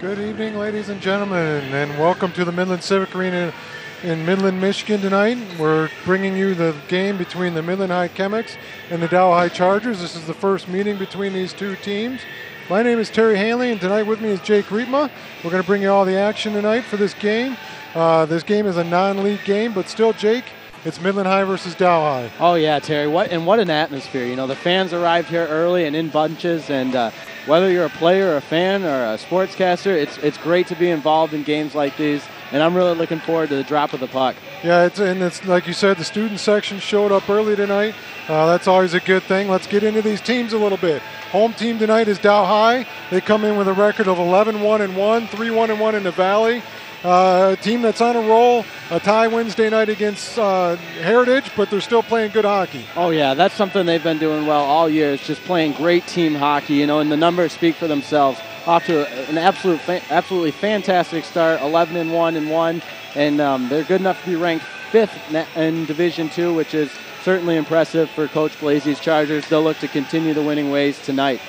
Good evening, ladies and gentlemen, and welcome to the Midland Civic Arena in Midland, Michigan tonight. We're bringing you the game between the Midland High Chemics and the Dow High Chargers. This is the first meeting between these two teams. My name is Terry Hanley, and tonight with me is Jake Rietma. We're going to bring you all the action tonight for this game. This game is a non-league game, but still, Jake, it's Midland High versus Dow High. Oh, yeah, Terry. What an atmosphere. You know, the fans arrived here early and in bunches, and whether you're a player or a fan or a sportscaster, it's great to be involved in games like these, and I'm really looking forward to the drop of the puck. Yeah, it's like you said, the student section showed up early tonight. That's always a good thing. Let's get into these teams a little bit. Home team tonight is Dow High. They come in with a record of 11-1-1, 3-1-1 in the Valley. A team that's on a roll, a tie Wednesday night against Heritage, but they're still playing good hockey. Oh, yeah, that's something they've been doing well all year, is just playing great team hockey, you know, and the numbers speak for themselves. Off to an absolutely fantastic start, 11-1-1, and they're good enough to be ranked 5th in Division II, which is certainly impressive for Coach Blazey's Chargers. They'll look to continue the winning ways tonight.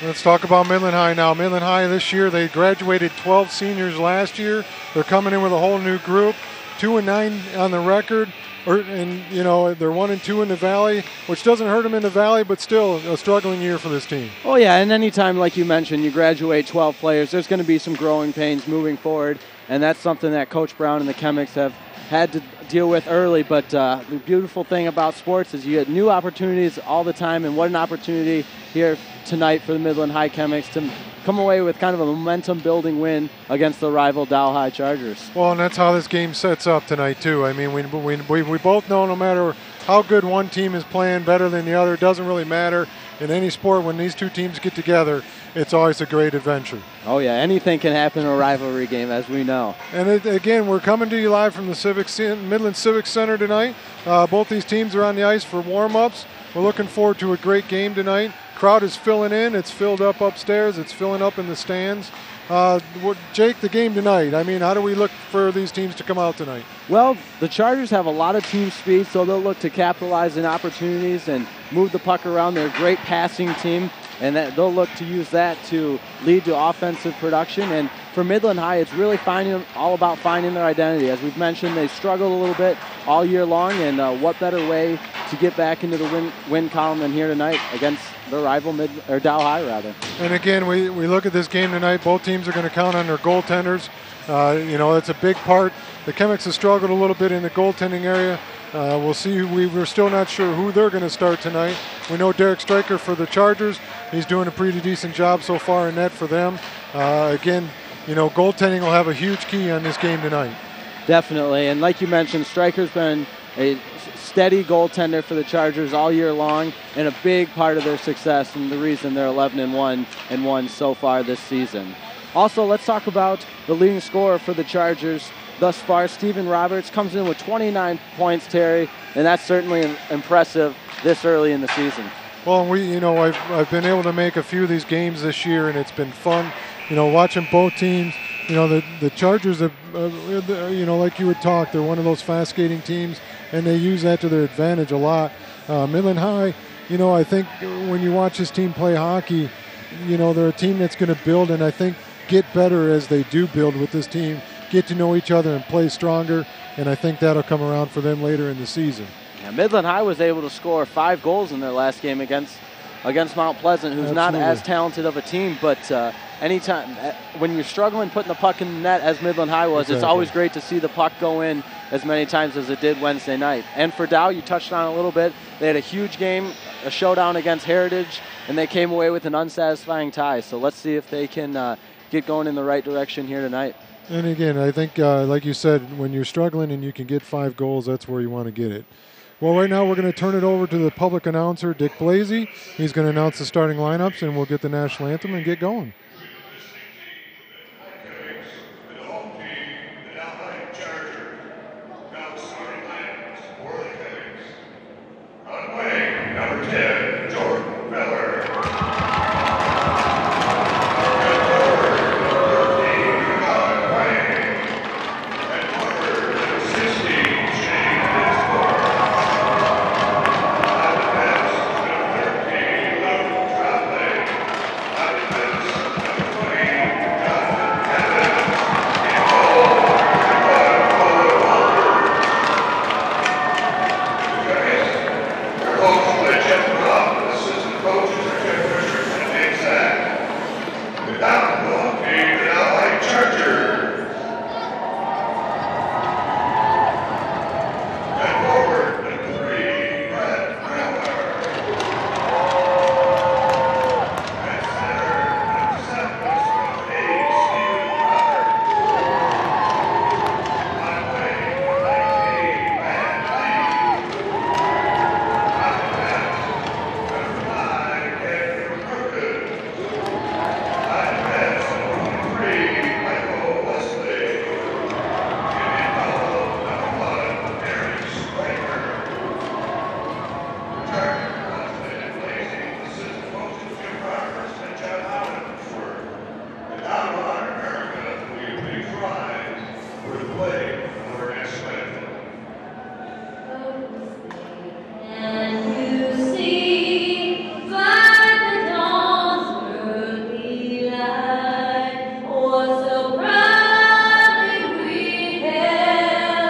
Let's talk about Midland High now. Midland High this year, they graduated 12 seniors last year. They're coming in with a whole new group, 2-9 on the record, and you know they're 1-2 in the Valley, which doesn't hurt them in the Valley, but still a struggling year for this team. Oh yeah, and anytime, like you mentioned, you graduate 12 players, there's going to be some growing pains moving forward, and that's something that Coach Brown and the Chemics have had to deal with early, but the beautiful thing about sports is you get new opportunities all the time, and what an opportunity here tonight for the Midland High Chemics to come away with kind of a momentum-building win against the rival Dow High Chargers. Well, and that's how this game sets up tonight, too. I mean, we both know no matter how good one team is playing better than the other, it doesn't really matter. In any sport, when these two teams get together, it's always a great adventure. Oh, yeah, anything can happen in a rivalry game, as we know. And again, we're coming to you live from the Midland Civic Center tonight. Both these teams are on the ice for warm-ups. We're looking forward to a great game tonight. Crowd is filling in. It's filled up upstairs. It's filling up in the stands. Jake, the game tonight, I mean, how do we look for these teams to come out tonight? Well, the Chargers have a lot of team speed, so they'll look to capitalize on opportunities and move the puck around. They're a great passing team, and they'll look to use that to lead to offensive production. And for Midland High, it's really all about finding their identity. As we've mentioned, they struggled a little bit all year long, and what better way to get back into the win column than here tonight against the rival Dow High, rather. And again, we look at this game tonight. Both teams are going to count on their goaltenders. You know, that's a big part. The Chemics have struggled a little bit in the goaltending area. We'll see. We're still not sure who they're going to start tonight. We know Derek Stryker for the Chargers. He's doing a pretty decent job so far in net for them. Again, you know, goaltending will have a huge key on this game tonight. Definitely. And like you mentioned, Stryker's been a steady goaltender for the Chargers all year long, and a big part of their success and the reason they're 11-1-1 so far this season. Also, let's talk about the leading scorer for the Chargers thus far. Steven Roberts comes in with 29 points, Terry, and that's certainly impressive this early in the season. Well, you know, I've been able to make a few of these games this year, and it's been fun. You know, watching both teams. You know, the Chargers have, you know, like you would talk, they're one of those fast-skating teams, and they use that to their advantage a lot. Midland High, you know, I think when you watch this team play hockey, you know, they're a team that's going to build, and I think get better as they do build with this team, get to know each other and play stronger, and I think that'll come around for them later in the season. Yeah, Midland High was able to score 5 goals in their last game against Mount Pleasant, who's Absolutely. Not as talented of a team, but anytime when you're struggling putting the puck in the net as Midland High was, It's always great to see the puck go in as many times as it did Wednesday night. And for Dow, you touched on a little bit, they had a huge game, a showdown against Heritage, and they came away with an unsatisfying tie. So let's see if they can get going in the right direction here tonight. And again, I think, like you said, when you're struggling and you can get 5 goals, that's where you want to get it. Well, right now we're going to turn it over to the public announcer, Dick Blazey. He's going to announce the starting lineups, and we'll get the national anthem and get going. out of the Dow High Chargers. And forward, number 3, Brett Brillhart. And center, number 7, Steven Roberts. On wing, number 19, Lee. On defense, number 5, Andrew Healy. Michael Leslie, and number 1, Derek Stryker. Return Leslie and Lacey, assistant coaches Jim Roberts and Jonathan Evans for the Dow High America. We big pride for the play for next Wednesday. And you see by the dawn's early light, oh, so proudly we hailed at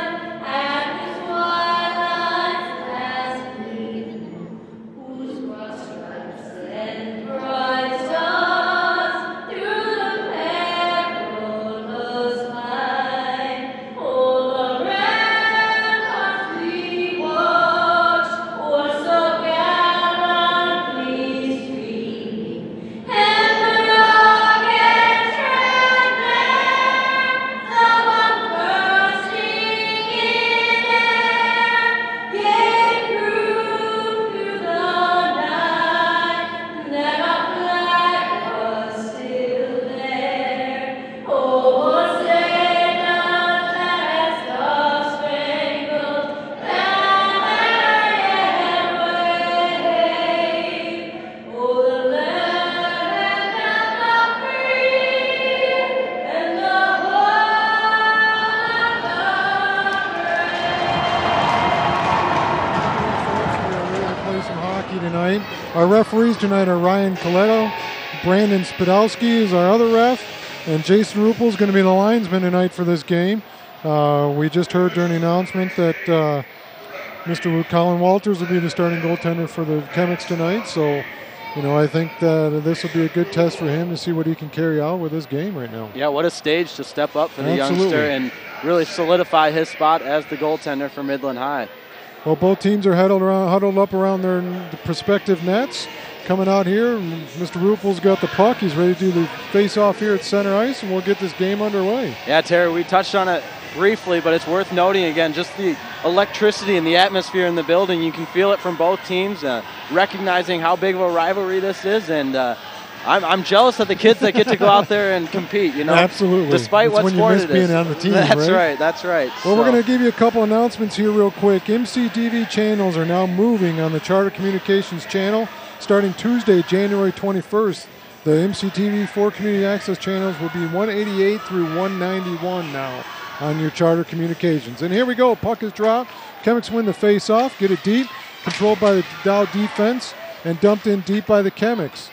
the twilight's last gleaming, whose broad stripes and bright stars through the perilous fight, all around us we watched, o'er so gallantly streaming, and the rocket's red glare, the one bursting in air, gave proof through the night that our flag was still there. Oh, say not that star-spangled banner yet waved. Oh, the land that free, and the Play some hockey tonight. Our referees tonight are Ryan Coletto, Brandon Spadowski is our other ref, and Jason Ruppel's going to be the linesman tonight for this game. We just heard during the announcement that Mr. Colin Walters will be the starting goaltender for the Chemics tonight. So, you know, I think that this will be a good test for him to see what he can carry out with his game right now. Yeah, what a stage to step up for the youngster Absolutely. And really solidify his spot as the goaltender for Midland High. Well, both teams are huddled up around their prospective nets. Coming out here, Mr. Ruppel's got the puck. He's ready to do the face-off here at center ice, and we'll get this game underway. Yeah, Terry, we touched on it briefly, but it's worth noting again just the electricity and the atmosphere in the building. You can feel it from both teams, recognizing how big of a rivalry this is. And I'm jealous of the kids that get to go out there and compete, you know. Absolutely. Despite what sport it is. When you miss being on the team, right? That's right, that's right. Well, we're going to give you a couple announcements here real quick. MCTV channels are now moving on the Charter Communications channel. Starting Tuesday, January 21st, the MCTV 4 Community Access channels will be 188 through 191 now on your Charter Communications. And here we go. Puck is dropped. Chemics win the face-off, get it deep, controlled by the Dow defense, and dumped in deep by the Chemics.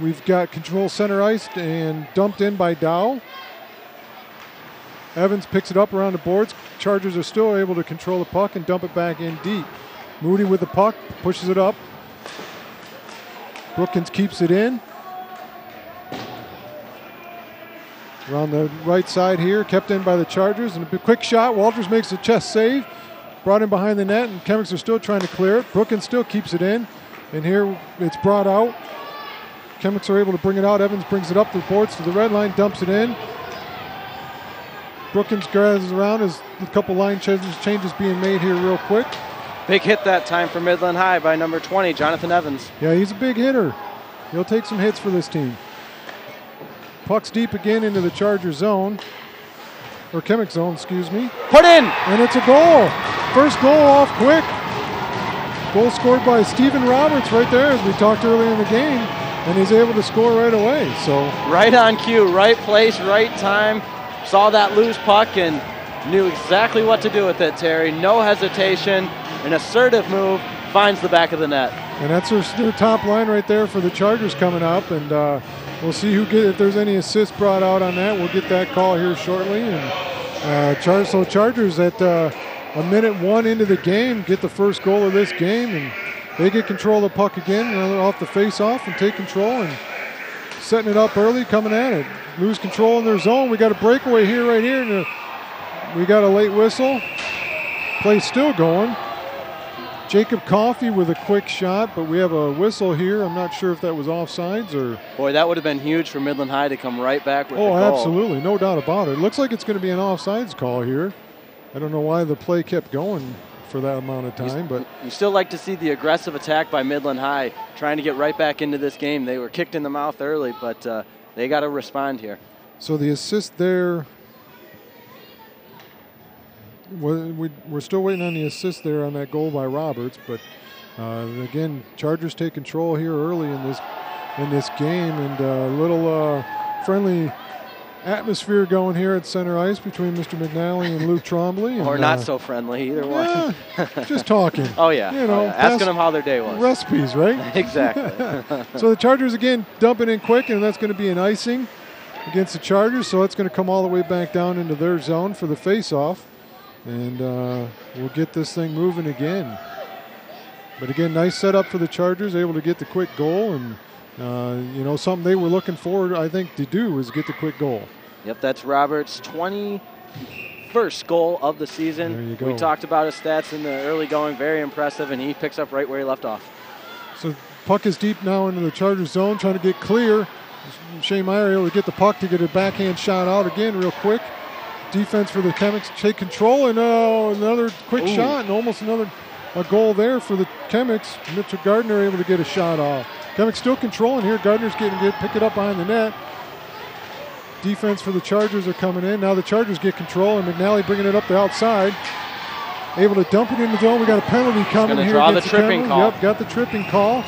We've got control center ice and dumped in by Dow. Evans picks it up around the boards. Chargers are still able to control the puck and dump it back in deep. Moody with the puck, pushes it up. Brookins keeps it in. Around the right side here, kept in by the Chargers. And a quick shot, Walters makes a chest save. Brought in behind the net, and Chemics are still trying to clear it. Brookins still keeps it in. And here it's brought out. Chemics are able to bring it out. Evans brings it up the boards to the red line, dumps it in. Brookins grabs around as a couple line changes being made here real quick. Big hit that time for Midland High by number 20, Jonathan Evans. Yeah, he's a big hitter. He'll take some hits for this team. Puck's deep again into the Charger zone. Or Chemic zone, excuse me. Put in! And it's a goal. First goal off quick. Goal scored by Steven Roberts right there, as we talked earlier in the game, and he's able to score right away. So right on cue, right place, right time. Saw that loose puck and knew exactly what to do with it, Terry. No hesitation, an assertive move, finds the back of the net. And that's their top line right there for the Chargers coming up, and we'll see if there's any assists brought out on that. We'll get that call here shortly. And Chargers at... a minute one into the game, get the first goal of this game, and they get control of the puck again, off the face-off and take control and setting it up early, coming at it. Lose control in their zone. We got a breakaway here, right here. We got a late whistle. Play still going. Jacob Coffey with a quick shot, but we have a whistle here. I'm not sure if that was offsides or... Boy, that would have been huge for Midland High to come right back with the call. Oh, absolutely. No doubt about it. Looks like it's going to be an offsides call here. I don't know why the play kept going for that amount of time, but... You still like to see the aggressive attack by Midland High, trying to get right back into this game. They were kicked in the mouth early, but they got to respond here. So the assist there... We're still waiting on the assist there on that goal by Roberts, but again, Chargers take control here early in this game, and a little friendly atmosphere going here at center ice between Mr. McNally and Luke Trombley. Or not so friendly, either one. Yeah, just talking. Oh, yeah. You know, oh, yeah. Asking them how their day was. Recipes, right? Exactly. So the Chargers, again, dumping in quick, and that's going to be an icing against the Chargers, so that's going to come all the way back down into their zone for the faceoff. And we'll get this thing moving again. But again, nice setup for the Chargers, able to get the quick goal. And, you know, something they were looking forward, I think, to do is get the quick goal. Yep, that's Roberts' 21st goal of the season. There you go. We talked about his stats in the early going, very impressive, and he picks up right where he left off. So puck is deep now into the Chargers zone, trying to get clear. Shane Meyer able to get the puck to get a backhand shot out again real quick. Defense for the Chemics take control, and another quick shot, and almost a goal there for the Chemics. Mitchell Gardner able to get a shot off. Chemics still controlling here. Gardner's getting to pick it up behind the net. Defense for the Chargers are coming in. Now the Chargers get control, and McNally bringing it up the outside. Able to dump it in the zone. We got a penalty coming here. Draw the tripping call. Yep, got the tripping call.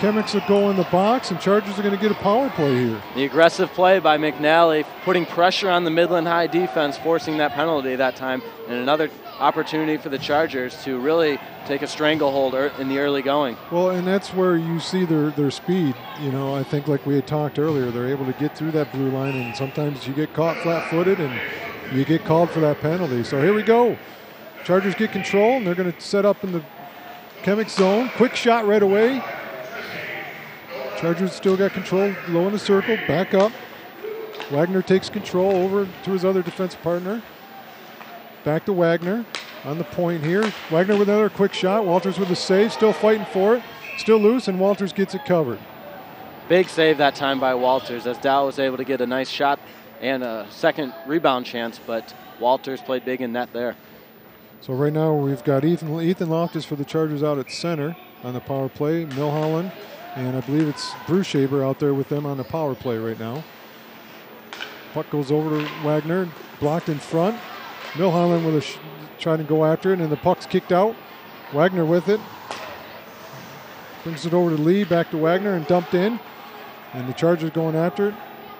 Chemics will go in the box, and Chargers are going to get a power play here. The aggressive play by McNally, putting pressure on the Midland High defense, forcing that penalty that time, and another opportunity for the Chargers to really take a stranglehold in the early going. Well, and that's where you see their speed. You know, I think like we had talked earlier, they're able to get through that blue line, and sometimes you get caught flat-footed, and you get called for that penalty. So here we go. Chargers get control, and they're going to set up in the Chemics zone. Quick shot right away. Chargers still got control, low in the circle, back up. Wagner takes control over to his other defensive partner. Back to Wagner on the point here. Wagner with another quick shot. Walters with a save, still fighting for it. Still loose, and Walters gets it covered. Big save that time by Walters, as Dow was able to get a nice shot and a second rebound chance, but Walters played big in net there. So right now we've got Ethan Loftus for the Chargers out at center on the power play. Milholland. And I believe it's Bruce Schaber out there with them on the power play right now. Puck goes over to Wagner, blocked in front. Milholland with trying to go after it, and the puck's kicked out. Wagner with it. Brings it over to Lee, back to Wagner, and dumped in. And the Chargers going after it.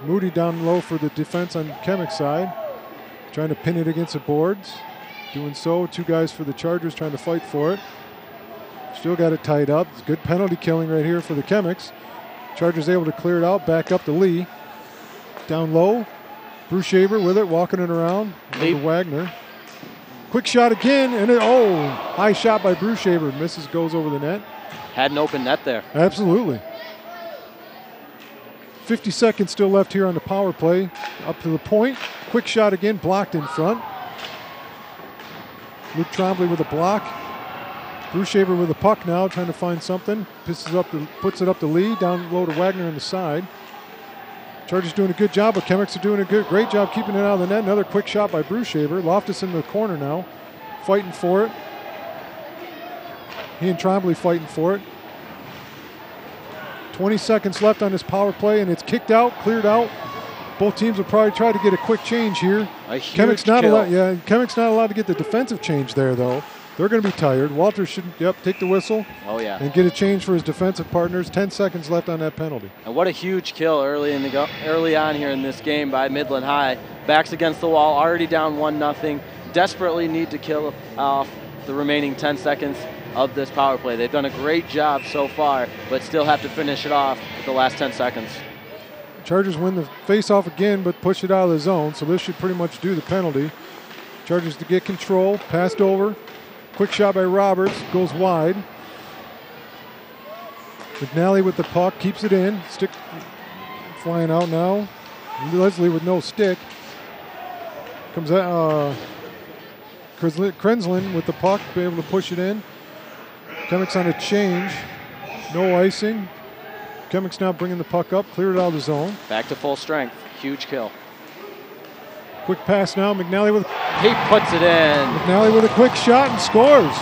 Moody down low for the defense on Chemick's side. Trying to pin it against the boards. Doing so, two guys for the Chargers trying to fight for it. Still got it tied up. It's good penalty killing right here for the Chemics. Chargers able to clear it out. Back up to Lee. Down low. Bruce Schaber with it, walking it around. To Wagner. Quick shot again, and high shot by Bruce Schaber. Misses, goes over the net. Had an open net there. Absolutely. 50 seconds still left here on the power play. Up to the point. Quick shot again, blocked in front. Luke Trombley with a block. Bruce Schaber with the puck now, trying to find something. Puts it up to Lee, down low to Wagner on the side. Chargers doing a good job, but Chemics are doing a great job keeping it out of the net. Another quick shot by Bruce Schaber. Loftus in the corner now, fighting for it. He and Trombley fighting for it. 20 seconds left on this power play, and it's kicked out, cleared out. Both teams will probably try to get a quick change here. Chemics not allowed to get the defensive change there, though. They're going to be tired. Walters shouldn't, take the whistle. Oh, yeah. And get a change for his defensive partners. 10 seconds left on that penalty. And what a huge kill early on here in this game by Midland High. Backs against the wall, already down 1-0. Desperately need to kill off the remaining 10 seconds of this power play. They've done a great job so far, but still have to finish it off with the last 10 seconds. Chargers win the faceoff again, but push it out of the zone, so this should pretty much do the penalty. Chargers to get control, passed over. Quick shot by Roberts, goes wide. McNally with the puck, keeps it in. Stick flying out now. Leslie with no stick. Comes out. Krenzlin with the puck, be able to push it in. Chemics on a change. No icing. Chemics now bringing the puck up, cleared it out of the zone. Back to full strength. Huge kill. Quick pass now. McNally with. He puts it in. McNally with a quick shot and scores.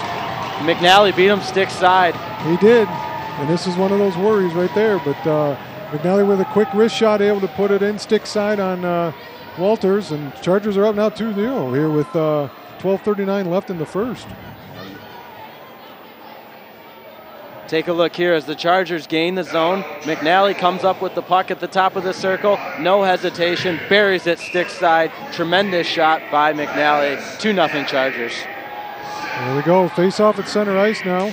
McNally beat him stick side. He did. And this is one of those worries right there. But McNally with a quick wrist shot, able to put it in stick side on Walters. And Chargers are up now 2-0 here with 12:39 left in the first. Take a look here as the Chargers gain the zone. McNally comes up with the puck at the top of the circle. No hesitation, buries it stick side. Tremendous shot by McNally. 2-0 Chargers. There we go. Face off at center ice now.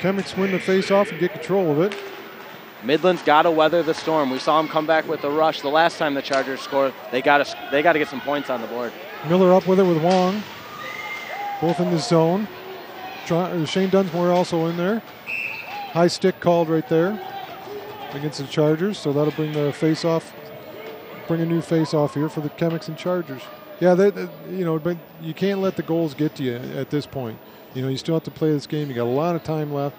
Chemics win the face off and get control of it. Midland's got to weather the storm. We saw them come back with a rush the last time the Chargers scored. They got to get some points on the board. Miller up with it with Wong. Both in the zone. Shane Dunsmore also in there. High stick called right there against the Chargers, so that'll bring the face-off, bring a new face-off here for the Chemics and Chargers. Yeah, you know, but you can't let the goals get to you at this point. You know, you still have to play this game. You got a lot of time left.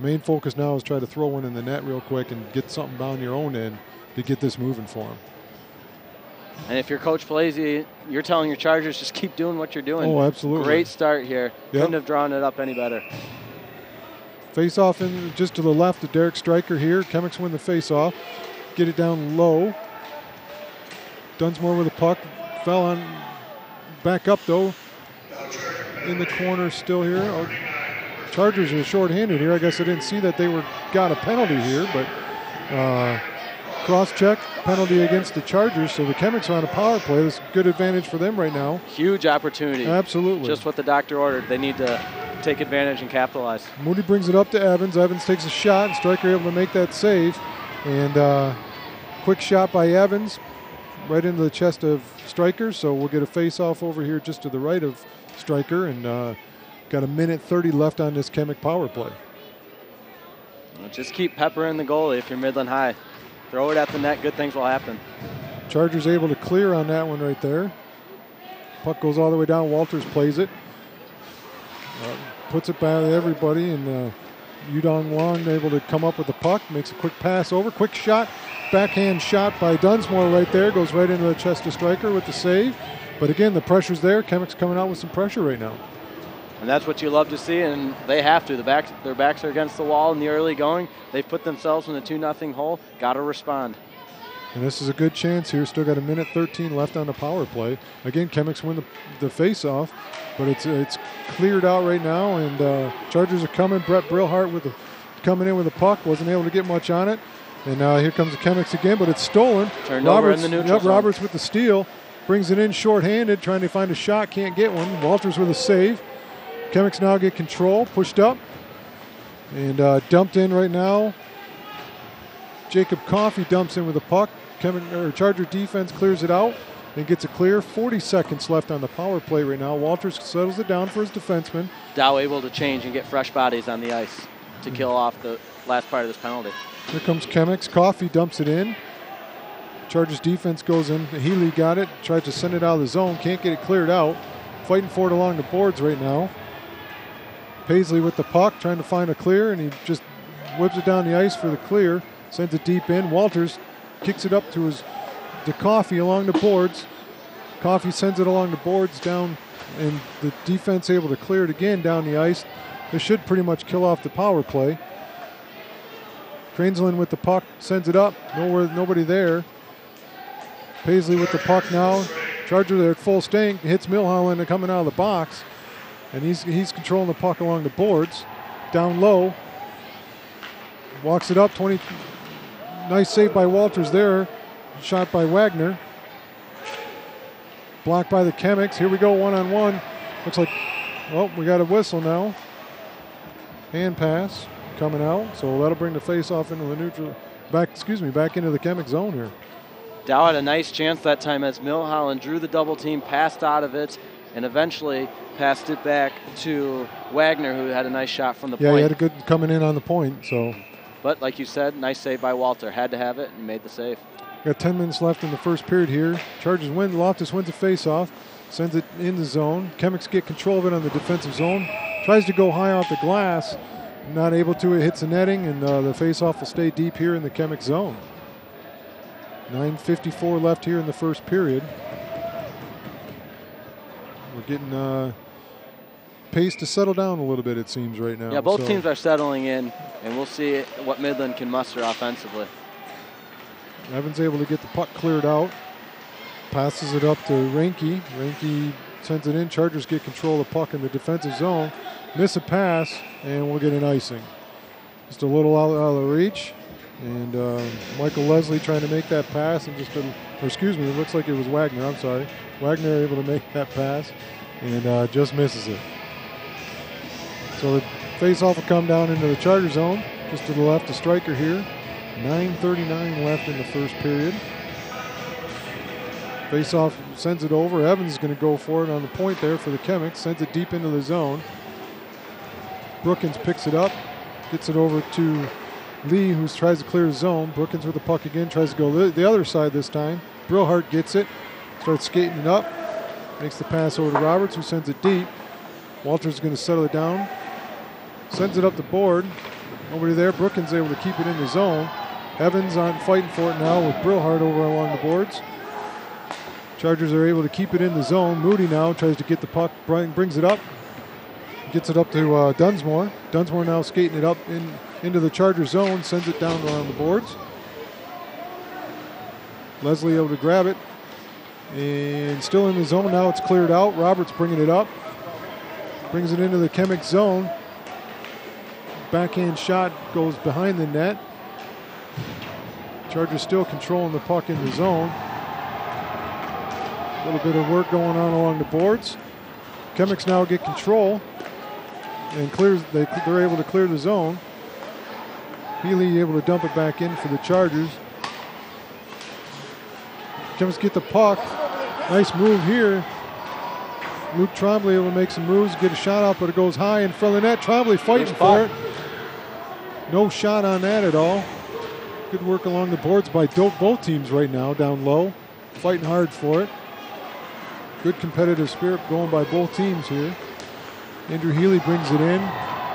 Main focus now is try to throw one in the net real quick and get something down your own end to get this moving for them. And if your coach plays you, you're telling your Chargers just keep doing what you're doing. Oh, absolutely. Great start here. Yep. Couldn't have drawn it up any better. Face off in just to the left of Derek Stryker here. Chemics win the face off. Get it down low. Dunsmore with the puck. Fell on back up though. In the corner still here. Oh, Chargers are shorthanded here. I guess I didn't see that they were got a penalty here, but cross-check, penalty against the Chargers, so the Chemics are on a power play. That's a good advantage for them right now. Huge opportunity. Absolutely. Just what the doctor ordered. They need to take advantage and capitalize. Moody brings it up to Evans. Evans takes a shot, and Stryker able to make that save. And quick shot by Evans right into the chest of Stryker, so we'll get a face-off over here just to the right of Stryker, and got 1:30 left on this Chemic power play. Well, just keep peppering the goalie if you're Midland High. Throw it at the net, good things will happen. Chargers able to clear on that one right there. Puck goes all the way down, Walters plays it. Puts it by everybody, and Yudong Wang able to come up with the puck, makes a quick pass over, quick shot, backhand shot by Dunsmore right there, goes right into the chest of Stryker with the save. But again, the pressure's there, Chemics coming out with some pressure right now. And that's what you love to see, and they have to. Their backs are against the wall in the early going. They've put themselves in a 2-0 hole. Got to respond. And this is a good chance here. Still got 1:13 left on the power play. Again, Chemics win the faceoff, but it's cleared out right now, and Chargers are coming. Brett Brillhart coming in with the puck. Wasn't able to get much on it. And here comes the Chemics again, but it's stolen. Turned over in the neutral zone. Roberts with the steal. Brings it in shorthanded, trying to find a shot. Can't get one. Walters with a save. Chemics now get control, pushed up, and dumped in right now. Jacob Coffey dumps in with the puck. Charger defense clears it out and gets a clear. 40 seconds left on the power play right now. Walters settles it down for his defenseman. Dow able to change and get fresh bodies on the ice to kill off the last part of this penalty. Here comes Chemics. Coffey dumps it in. Chargers defense goes in. Healy got it, tried to send it out of the zone, can't get it cleared out. Fighting for it along the boards right now. Paisley with the puck, trying to find a clear, and he just whips it down the ice for the clear. Sends it deep in. Walters kicks it up to Coffey along the boards. Coffey sends it along the boards down, and the defense able to clear it again down the ice. This should pretty much kill off the power play. Krenzlin with the puck, sends it up. Nobody there. Paisley with the puck now. Charger there at full stink, hits Milholland coming out of the box. And he's controlling the puck along the boards. Down low. Walks it up. 20. Nice save by Walters there. Shot by Wagner. Blocked by the Chemics. Here we go, one-on-one. Looks like, oh, we got a whistle now. Hand pass coming out. So that'll bring the face-off into the neutral, back into the Chemic zone here. Dow had a nice chance that time as Milholland drew the double team, passed out of it, and eventually passed it back to Wagner, who had a nice shot from the point. Yeah, he had a good coming in on the point. So But like you said, nice save by Walter. Had to have it and made the save. Got 10 minutes left in the first period here. Chargers win. Loftus wins a faceoff. Sends it in the zone. Chemics get control of it on the defensive zone. Tries to go high off the glass. Not able to. It hits the netting, and the faceoff will stay deep here in the Chemics zone. 9:54 left here in the first period. We're getting pace to settle down a little bit, it seems, right now. Yeah, both teams are settling in, and we'll see what Midland can muster offensively. Evans able to get the puck cleared out. Passes it up to Reinke. Reinke sends it in. Chargers get control of the puck in the defensive zone. Miss a pass, and we'll get an icing. Just a little out of reach. And Michael Leslie trying to make that pass. And just, or excuse me, it looks like it was Wagner. I'm sorry. Wagner able to make that pass and just misses it. So the faceoff will come down into the Charger zone. Just to the left of Stryker here. 9:39 left in the first period. Faceoff sends it over. Evans is going to go for it on the point there for the Chemics. Sends it deep into the zone. Brookins picks it up. Gets it over to Lee, who tries to clear the zone. Brookins with the puck again. Tries to go the other side this time. Brillhart gets it. Starts skating it up. Makes the pass over to Roberts, who sends it deep. Walters is going to settle it down. Sends it up the board. Over there, Brookins able to keep it in the zone. Evans on fighting for it now with Brillhart over along the boards. Chargers are able to keep it in the zone. Moody now tries to get the puck. Brings it up. Gets it up to Dunsmore. Dunsmore now skating it up into the Charger zone. Sends it down around the boards. Leslie able to grab it. And still in the zone. Now it's cleared out. Roberts bringing it up. Brings it into the Chemics zone. Backhand shot goes behind the net. Chargers still controlling the puck in the zone. A little bit of work going on along the boards. Chemics now get control and they're able to clear the zone. Healy able to dump it back in for the Chargers. Chemics get the puck. Nice move here. Luke Trombley able to make some moves, get a shot off, but it goes high in front of the net. Trombley fighting for it. No shot on that at all. Good work along the boards by both teams right now down low. Fighting hard for it. Good competitive spirit going by both teams here. Andrew Healy brings it in.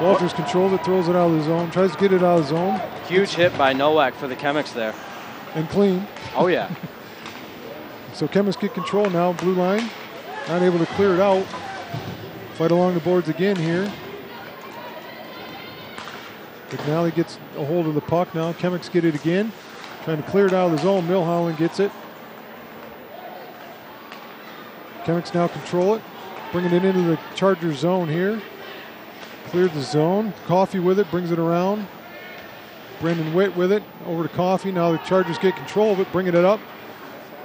Walters controls it, throws it out of the zone, tries to get it out of the zone. Huge hit by Nowak for the Chemics there. And clean. Oh, yeah. So Chemics get control now, blue line. Not able to clear it out. Fight along the boards again here. McNally gets a hold of the puck now. Chemics get it again. Trying to clear it out of the zone. Milholland gets it. Chemics now control it. Bringing it into the Charger zone here. Cleared the zone. Coffey with it. Brings it around. Brendan Witt with it. Over to Coffey. Now the Chargers get control of it. Bringing it up.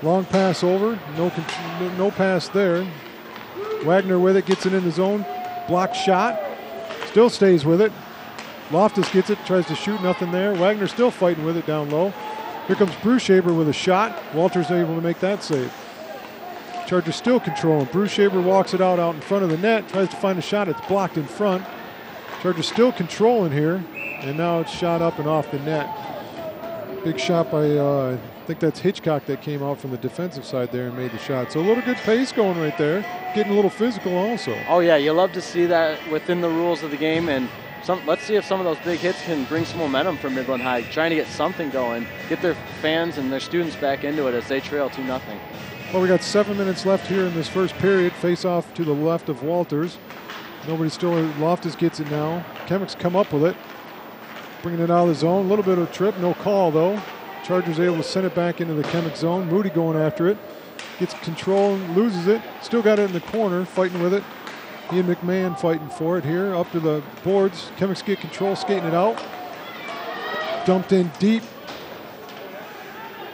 Long pass over, no pass there. Wagner with it, gets it in the zone. Block shot, still stays with it. Loftus gets it, tries to shoot, nothing there. Wagner still fighting with it down low. Here comes Bruce Schaber with a shot. Walters able to make that save. Chargers still controlling. Bruce Schaber walks it out in front of the net, tries to find a shot, it's blocked in front. Chargers still controlling here, and now it's shot up and off the net. Big shot by, I think that's Hitchcock that came out from the defensive side there and made the shot. So a little good pace going right there. Getting a little physical also. Oh, yeah. You love to see that within the rules of the game. And let's see if some of those big hits can bring some momentum for Midland High. Trying to get something going. Get their fans and their students back into it as they trail 2-0. Well, we got 7 minutes left here in this first period. Face off to the left of Walters. Nobody's still. Loftus gets it now. Chemics come up with it. Bringing it out of the zone. A little bit of a trip. No call, though. Chargers able to send it back into the Chemics zone. Moody going after it. Gets control and loses it. Still got it in the corner. Fighting with it. Ian McMahon fighting for it here. Up to the boards. Chemics get control. Skating it out. Dumped in deep.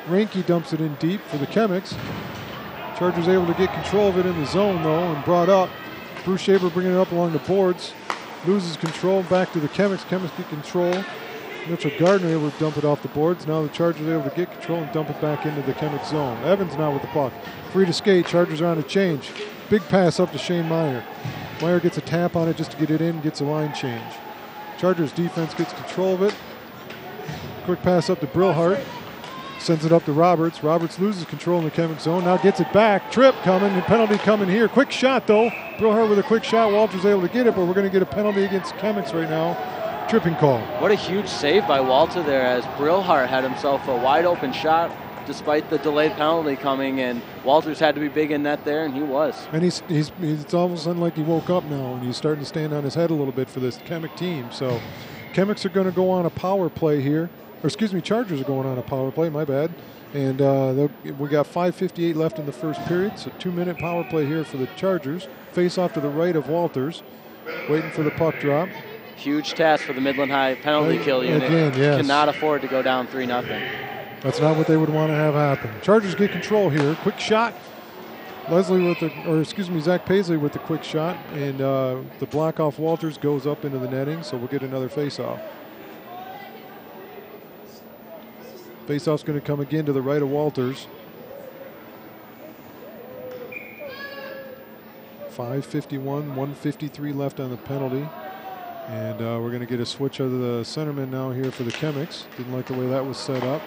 Reinke dumps it in deep for the Chemics. Chargers able to get control of it in the zone, though, and brought up. Bruce Schaber bringing it up along the boards. Loses control, back to the Chemics. Chemics get control. Mitchell Gardner able to dump it off the boards. Now the Chargers are able to get control and dump it back into the Chemics zone. Evans now with the puck. Free to skate. Chargers are on a change. Big pass up to Shane Meyer. Meyer gets a tap on it just to get it in, gets a line change. Chargers defense gets control of it. Quick pass up to Brillhart. Sends it up to Roberts. Roberts loses control in the Chemic zone. Now gets it back. Trip coming. And penalty coming here. Quick shot, though. Brillhart with a quick shot. Walters able to get it, but we're going to get a penalty against Chemics right now. Tripping call. What a huge save by Walter there as Brillhart had himself a wide open shot despite the delayed penalty coming, and Walters had to be big in net there, and he was. And it's almost like he woke up now, and he's starting to stand on his head a little bit for this Chemic team. So Chemics are going to go on a power play here. Or excuse me, Chargers are going on a power play, my bad. And we got 5:58 left in the first period, so 2-minute power play here for the Chargers. Face off to the right of Walters, waiting for the puck drop. Huge task for the Midland High penalty kill unit. Again, yes. Cannot afford to go down 3-0. That's not what they would want to have happen. Chargers get control here. Quick shot. Zach Paisley with the quick shot, and the block off Walters goes up into the netting, so we'll get another faceoff. Faceoff's going to come again to the right of Walters. 5:51, 1:53 left on the penalty. And we're going to get a switch of the centerman now here for the Chemics. Didn't like the way that was set up.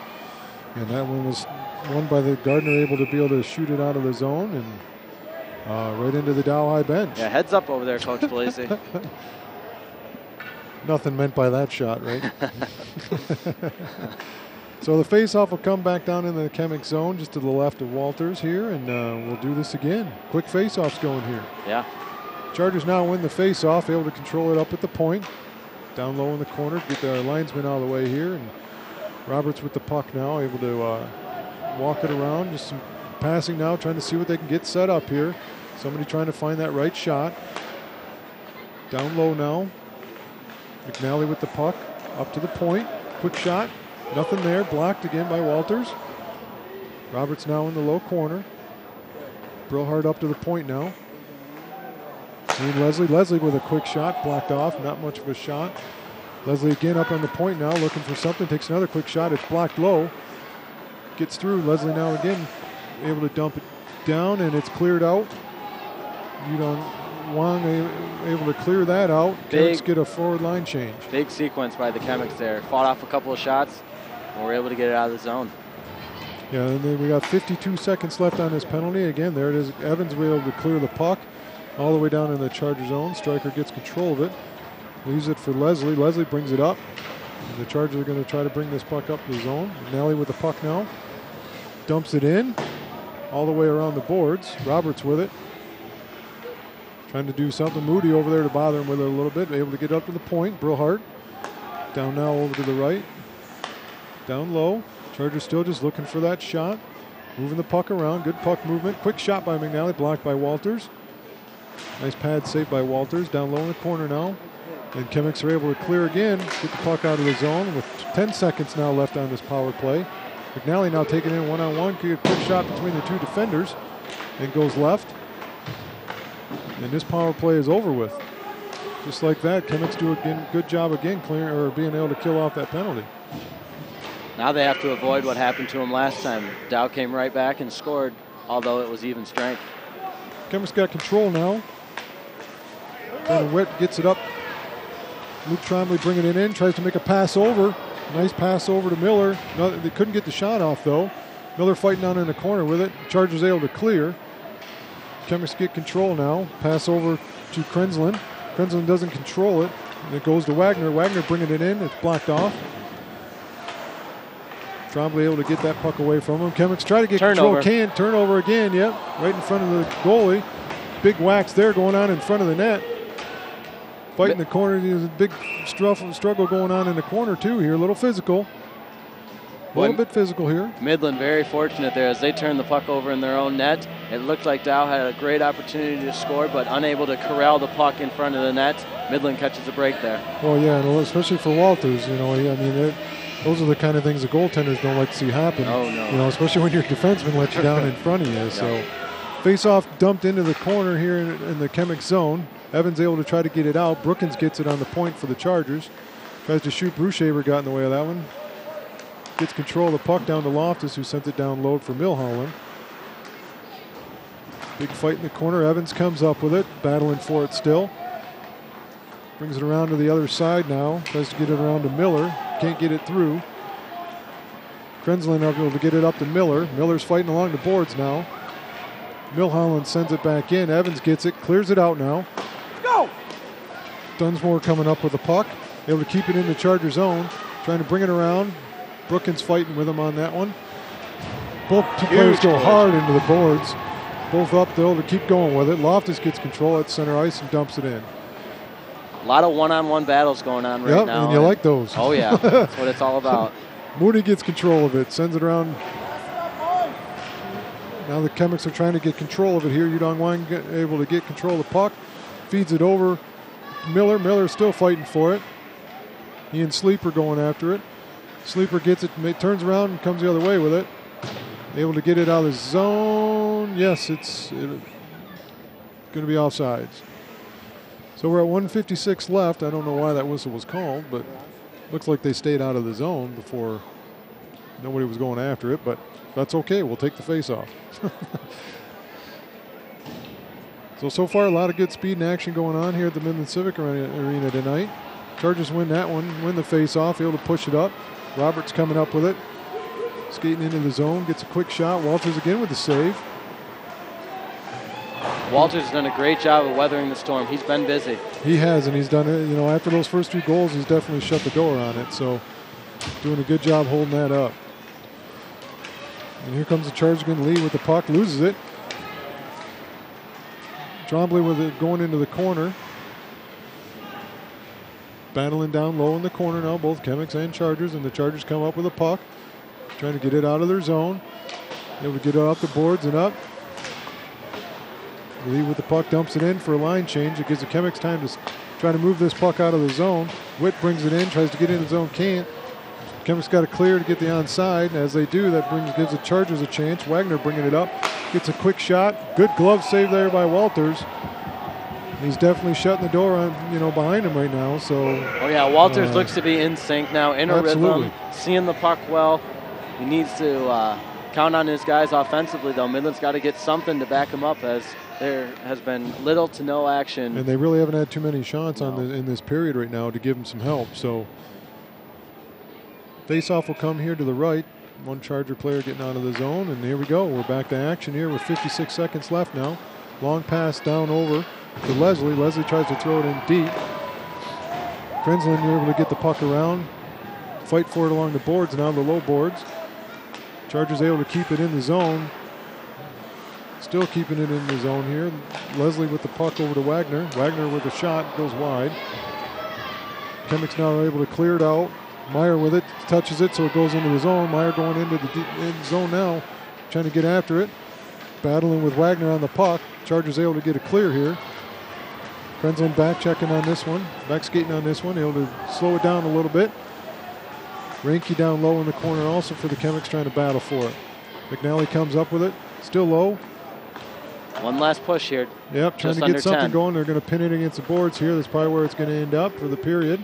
And that one was won by the Gardner, able to be able to shoot it out of the zone and right into the Dow High bench. Yeah, heads up over there, Coach Blazy. Nothing meant by that shot, right? So the faceoff will come back down in the Chemic zone, just to the left of Walters here, and we'll do this again. Quick faceoffs going here. Yeah. Chargers now win the faceoff, able to control it up at the point. Down low in the corner, get the linesman out of the way here. And Roberts with the puck now, able to walk it around. Just some passing now, trying to see what they can get set up here. Somebody trying to find that right shot. Down low now. McNally with the puck, up to the point. Quick shot, nothing there. Blocked again by Walters. Roberts now in the low corner. Brillhart up to the point now. Leslie with a quick shot, blocked off, not much of a shot. Leslie again up on the point now, looking for something, takes another quick shot, it's blocked low, gets through. Leslie now again able to dump it down, and it's cleared out. Yudong Wang able to clear that out. Let's get a forward line change. Big sequence by the Chemics there, fought off a couple of shots, and we're able to get it out of the zone. Yeah, and then we got 52 seconds left on this penalty. Again, there it is. Evans was able to clear the puck all the way down in the Charger zone. Stryker gets control of it. Leaves it for Leslie. Leslie brings it up. The Chargers are going to try to bring this puck up to the zone. McNally with the puck now. Dumps it in. All the way around the boards. Roberts with it. Trying to do something. Moody over there to bother him with it a little bit. Able to get up to the point. Brillhart. Down now over to the right. Down low. Chargers still just looking for that shot. Moving the puck around. Good puck movement. Quick shot by McNally. Blocked by Walters. Nice pad saved by Walters. Down low in the corner now. And Chemics are able to clear again. Get the puck out of the zone with 10 seconds now left on this power play. McNally now taking in one-on-one. Get a quick shot between the two defenders. And goes left. And this power play is over with. Just like that, Chemics do a good job again clearing or being able to kill off that penalty. Now they have to avoid what happened to them last time. Dow came right back and scored, although it was even strength. Chemics got control now. Brendan Witt gets it up. Luke Trombley bringing it in, tries to make a pass over. Nice pass over to Miller. No, they couldn't get the shot off, though. Miller fighting down in the corner with it. Chargers able to clear. Chemics get control now. Pass over to Krenzlin. Krenzlin doesn't control it. And it goes to Wagner. Wagner bringing it in. It's blocked off. Trombley able to get that puck away from him. Chemics try to get turnover. Control. Can turnover again. Yep, right in front of the goalie. Big whacks there going on in front of the net. Fighting the corner. There's a big struggle going on in the corner, too, here. A little physical. A little bit physical here. Midland very fortunate there as they turned the puck over in their own net. It looked like Dow had a great opportunity to score, but unable to corral the puck in front of the net. Midland catches a break there. Well, yeah, and especially for Walters. You know, I mean, those are the kind of things the goaltenders don't like to see happen. Oh, no. You know, especially when your defenseman lets you down in front of you. No. So face-off dumped into the corner here in the Chemic zone. Evans able to try to get it out. Brookins gets it on the point for the Chargers. Tries to shoot. Bruce Schaber got in the way of that one. Gets control of the puck down to Loftus, who sent it down low for Milholland. Big fight in the corner. Evans comes up with it, battling for it still. Brings it around to the other side now. Tries to get it around to Miller. Can't get it through. Krenslin able to get it up to Miller. Miller's fighting along the boards now. Milholland sends it back in. Evans gets it, clears it out now. Go! Dunsmore coming up with the puck. Able to keep it in the Charger zone. Trying to bring it around. Brookins fighting with him on that one. Both two players go hard into the boards. Both up though to keep going with it. Loftus gets control at center ice and dumps it in. A lot of one-on-one battles going on right now. And you like those. Oh yeah, that's what it's all about. Moody gets control of it, sends it around. Now the Chemics are trying to get control of it here. Yudong Wang able to get control of the puck, feeds it over. Miller, Miller's still fighting for it. He and Sleeper going after it. Sleeper gets it, turns around and comes the other way with it. Able to get it out of the zone. Yes, it's going to be offsides. So we're at 1:56 left. I don't know why that whistle was called, but looks like they stayed out of the zone before. Nobody was going after it, but that's okay. We'll take the face-off. So far, a lot of good speed and action going on here at the Midland Civic Arena tonight. Chargers win that one, win the face-off, able to push it up. Roberts coming up with it. Skating into the zone, gets a quick shot. Walters again with the save. Walters has done a great job of weathering the storm. He's been busy. He has, and he's done it. You know, after those first 2 goals, he's definitely shut the door on it. So doing a good job holding that up. And here comes the Chargers again. Lee with the puck, loses it. Trombley with it going into the corner. Battling down low in the corner now, both Chemics and Chargers, and the Chargers come up with a puck. Trying to get it out of their zone. Able to get it off the boards and up. Lee with the puck, dumps it in for a line change. It gives the Chemics time to try to move this puck out of the zone. Witt brings it in, tries to get in the zone, can't. Chemics got to clear to get the onside. And as they do, that gives the Chargers a chance. Wagner bringing it up, gets a quick shot. Good glove save there by Walters. He's definitely shutting the door on, behind him right now. So. Oh yeah, Walters looks to be in sync now, in a rhythm, seeing the puck well. He needs to count on his guys offensively, though. Midland's got to get something to back him up, as there has been little to no action. And they really haven't had too many shots in this period right now to give him some help. So face-off will come here to the right. One Charger player getting out of the zone, and here we go. We're back to action here with 56 seconds left now. Long pass down over to Leslie. Leslie tries to throw it in deep. Krenslin able to get the puck around, fight for it along the boards, now the low boards. Chargers able to keep it in the zone. Still keeping it in the zone here. Leslie with the puck over to Wagner. Wagner with a shot, goes wide. Chemics now able to clear it out. Meyer with it, touches it, so it goes into the zone. Meyer going into the end zone now, trying to get after it. Battling with Wagner on the puck. Chargers able to get a clear here. Krenslin back checking on this one. Back skating on this one, able to slow it down a little bit. Reinke down low in the corner also for the Chemics, trying to battle for it. McNally comes up with it, still low. One last push here. Yep, trying to get something going. They're going to pin it against the boards here. That's probably where it's going to end up for the period.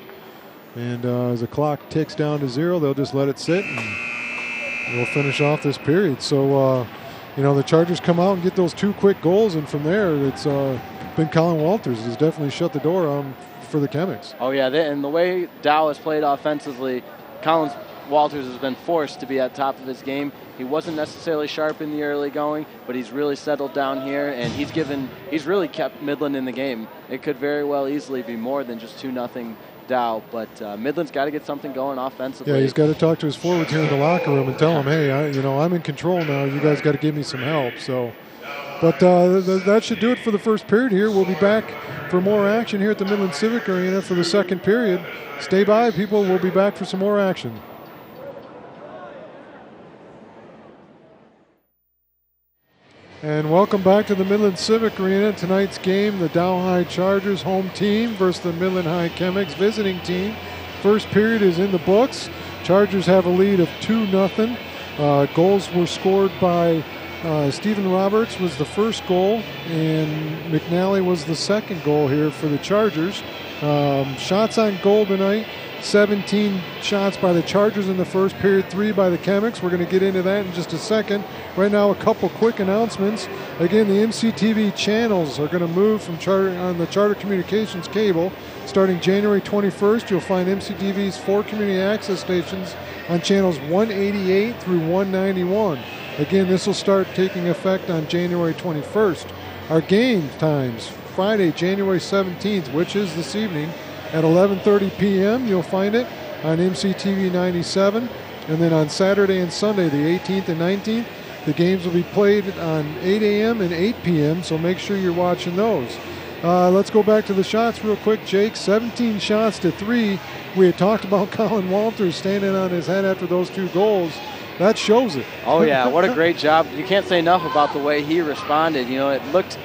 And as the clock ticks down to 0, they'll just let it sit and we'll finish off this period. So, the Chargers come out and get those 2 quick goals, and from there it's been Colin Walters who's definitely shut the door on for the Chemics. Oh, yeah, and the way Dow has played offensively, Colin Walters has been forced to be at top of his game. He wasn't necessarily sharp in the early going, but he's really settled down here, and he's really kept Midland in the game. It could very well easily be more than just 2-0 Dow, but Midland's got to get something going offensively. Yeah, he's got to talk to his forwards here in the locker room and tell them, hey, I'm in control now. You guys got to give me some help. So, but that should do it for the first period here. We'll be back for more action here at the Midland Civic Arena for the second period. Stay by, people. We'll be back for some more action. And welcome back to the Midland Civic Arena. Tonight's game, the Dow High Chargers home team versus the Midland High Chemics visiting team. First period is in the books. Chargers have a lead of 2-0. Goals were scored by Steven Roberts was the first goal, and McNally was the second goal here for the Chargers. Shots on goal tonight, 17 shots by the Chargers in the first period, 3 by the Chemics. We're going to get into that in just a second. Right now, a couple quick announcements. Again, the MCTV channels are going to move from on the Charter Communications cable. Starting January 21st, you'll find MCTV's 4 community access stations on channels 188 through 191. Again, this will start taking effect on January 21st. Our game times, Friday, January 17th, which is this evening, at 11:30 p.m. You'll find it on MCTV 97. And then on Saturday and Sunday, the 18th and 19th, the games will be played on 8 a.m. and 8 p.m., so make sure you're watching those. Let's go back to the shots real quick, Jake. 17 shots to 3. We had talked about Colin Walters standing on his head after those two goals. That shows it. Oh, yeah, what a great job. You can't say enough about the way he responded. You know, it looked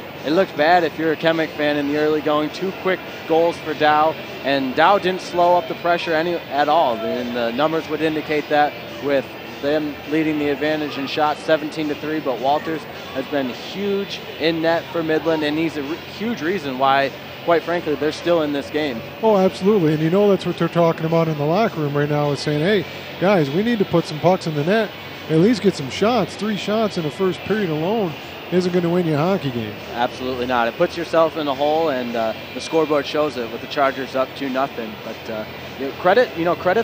bad if you're a Chemic fan in the early going. Two quick goals for Dow, and Dow didn't slow up the pressure at all. And the numbers would indicate that with them leading the advantage in shots 17 to 3, but Walters has been huge in net for Midland, and he's a huge reason why, quite frankly, they're still in this game. Oh, absolutely, and you know that's what they're talking about in the locker room right now, is saying, hey, guys, we need to put some pucks in the net, at least get some shots. 3 shots in the first period alone isn't going to win you a hockey game. Absolutely not. It puts yourself in the hole, and the scoreboard shows it with the Chargers up 2-0. But credit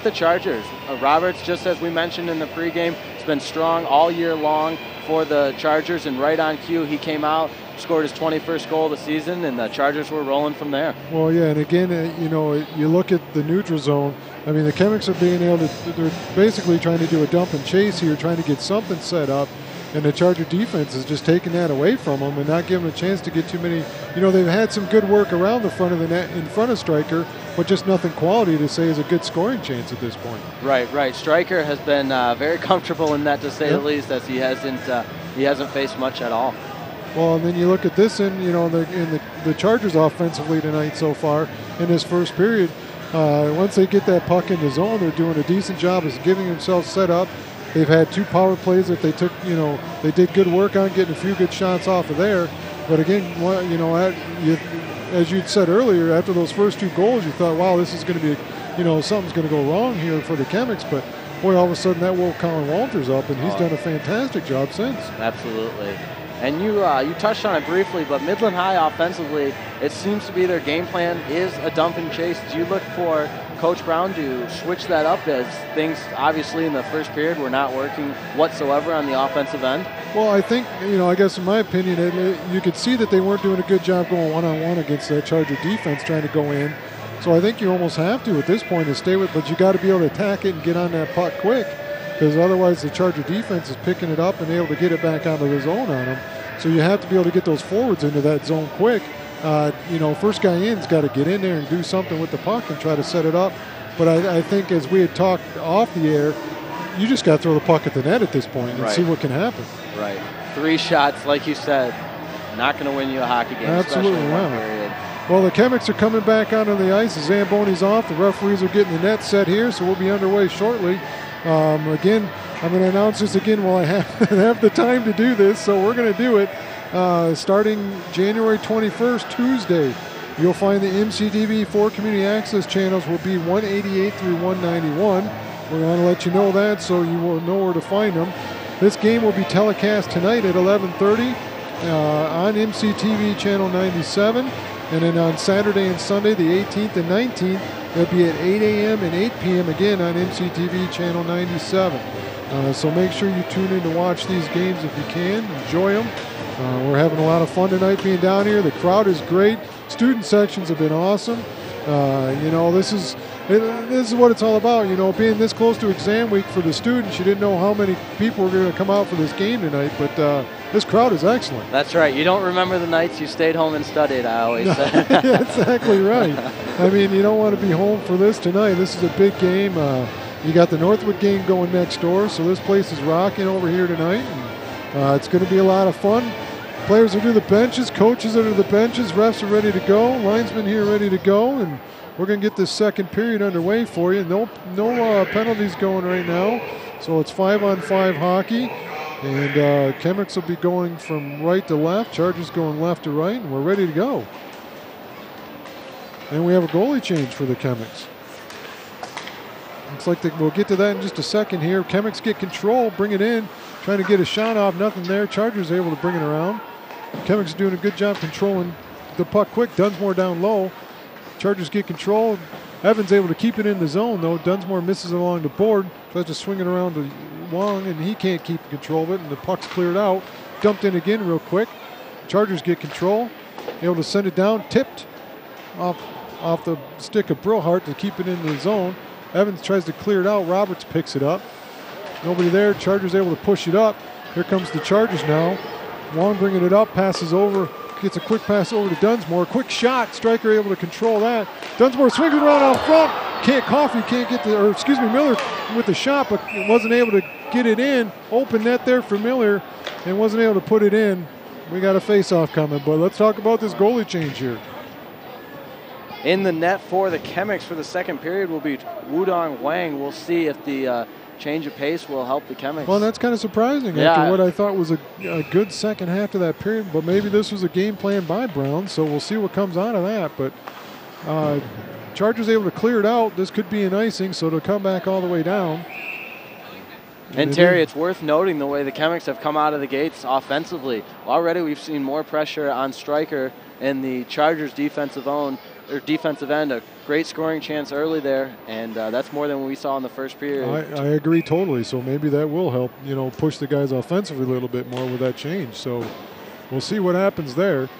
the Chargers. Roberts, just as we mentioned in the pregame, has been strong all year long for the Chargers, and right on cue, he came out, scored his 21st goal of the season, and the Chargers were rolling from there. Well, yeah, and again, you look at the neutral zone. I mean, the Chemics are being able to, they're basically trying to do a dump and chase here, trying to get something set up. And the Charger defense is just taking that away from them and not giving them a chance to get too many. You know, they've had some good work around the front of the net in front of Stryker, but just nothing quality to say is a good scoring chance at this point. Right. Stryker has been very comfortable in that, to say the least, as he hasn't faced much at all. Well, and then you look at this, and you know, the Chargers offensively tonight so far in this first period. Once they get that puck in the zone, they're doing a decent job of giving themselves set up. They've had 2 power plays that they took, you know, they did good work on, getting a few good shots off of there. But again, you know, as you'd said earlier, after those first 2 goals, you thought, wow, this is going to be, you know, something's going to go wrong here for the Chemics. But, boy, all of a sudden that woke Colin Walters up, and he's done a fantastic job since. Absolutely. And you touched on it briefly, but Midland High offensively, it seems to be their game plan is a dump and chase. Do you look for Coach Brown to switch that up, as things obviously in the first period were not working whatsoever on the offensive end? Well, I think, you know, I guess in my opinion, you could see that they weren't doing a good job going one-on-one against that Charger defense trying to go in. So I think you almost have to at this point to stay with, but you got to be able to attack it and get on that puck quick, because otherwise the Charger defense is picking it up and able to get it back out of the zone on them. So you have to be able to get those forwards into that zone quick. You know, first guy in's got to get in there and do something with the puck and try to set it up. But I think, as we had talked off the air, you just got to throw the puck at the net at this point and see what can happen. Right. 3 shots, like you said, not going to win you a hockey game. Absolutely not. Well, the Chemics are coming back onto the ice. The Zamboni's off. The referees are getting the net set here, so we'll be underway shortly. Again, I'm going to announce this again while I have the time to do this, so we're going to do it. Starting January 21st, Tuesday, you'll find the MCTV 4 community access channels will be 188 through 191. We're going to let you know that so you will know where to find them. This game will be telecast tonight at 11:30 on MCTV channel 97. And then on Saturday and Sunday, the 18th and 19th, it'll be at 8 a.m. and 8 p.m. again on MCTV Channel 97. So make sure you tune in to watch these games if you can. Enjoy them. We're having a lot of fun tonight being down here. The crowd is great. Student sections have been awesome. You know, this is what it's all about. You know, being this close to exam week for the students, you didn't know how many people were going to come out for this game tonight, but this crowd is excellent. That's right. You don't remember the nights you stayed home and studied, I always say. Exactly right. I mean, you don't want to be home for this tonight. This is a big game. You got the Northwood game going next door, so this place is rocking over here tonight. And, it's going to be a lot of fun. Players are to the benches, coaches are to the benches, refs are ready to go, linesmen here ready to go, and we're going to get this second period underway for you. No penalties going right now, so it's 5-on-5 hockey. And Chemics will be going from right to left, Chargers going left to right, and we're ready to go. And we have a goalie change for the Chemics. Looks like we'll get to that in just a second here. Chemics get control, bring it in, trying to get a shot off, nothing there. Chargers able to bring it around. Chemics doing a good job controlling the puck quick. Dunsmore down low. Chargers get control, Evans able to keep it in the zone, though. Dunsmore misses it along the board, tries to swing it around to Wong, and he can't keep control of it, and the puck's cleared out. Dumped in again real quick. Chargers get control, able to send it down, tipped off the stick of Brillhart to keep it in the zone. Evans tries to clear it out. Roberts picks it up. Nobody there. Chargers able to push it up. Here comes the Chargers now. Wong bringing it up, passes over, gets a quick pass over to Dunsmore. Quick shot. Stryker able to control that. Dunsmore swings it around out front. Miller with the shot, but wasn't able to get it in. Open net there for Miller and wasn't able to put it in. We got a face-off coming, but let's talk about this goalie change here. In the net for the Chemics for the second period will be Yudong Wang. We'll see if the change of pace will help the Chemics. Well, that's kind of surprising after what I thought was a good second half of that period, but maybe this was a game plan by Brown, so we'll see what comes out of that. But Chargers able to clear it out. This could be an icing, so it'll come back all the way down. And Terry, it's worth noting the way the Chemics have come out of the gates offensively. Already we've seen more pressure on Stryker and the Chargers defensive end, a great scoring chance early there, and that's more than we saw in the first period. I agree totally, so maybe that will help, you know, push the guys offensively a little bit more with that change. So we'll see what happens there.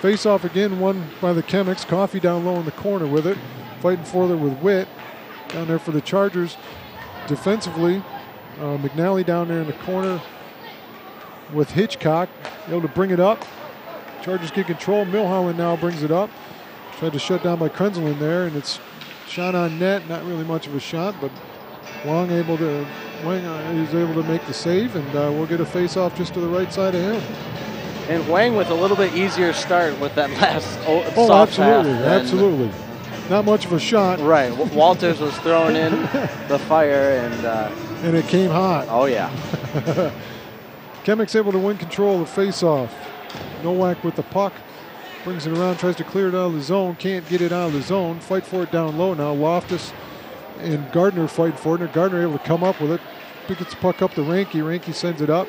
Face off again, won by the Chemics. Coffey down low in the corner with it, fighting further with Witt down there for the Chargers defensively. McNally down there in the corner with Hitchcock, able to bring it up. Chargers get control. Milholland now brings it up. Tried to shut down by Krenzel in there, and it's shot on net. Not really much of a shot, but Wang is able to make the save, and we'll get a face-off just to the right side of him. And Wang with a little bit easier start with that last soft pass. Oh, absolutely. Not much of a shot. Right. Walters was throwing in the fire, and it came hot. Oh, yeah. Chemics able to win control of the faceoff. Nowak with the puck. Brings it around, tries to clear it out of the zone. Can't get it out of the zone. Fight for it down low now. Loftus and Gardner fighting for it. And Gardner able to come up with it. Gets the puck up to Reinke. Reinke sends it up,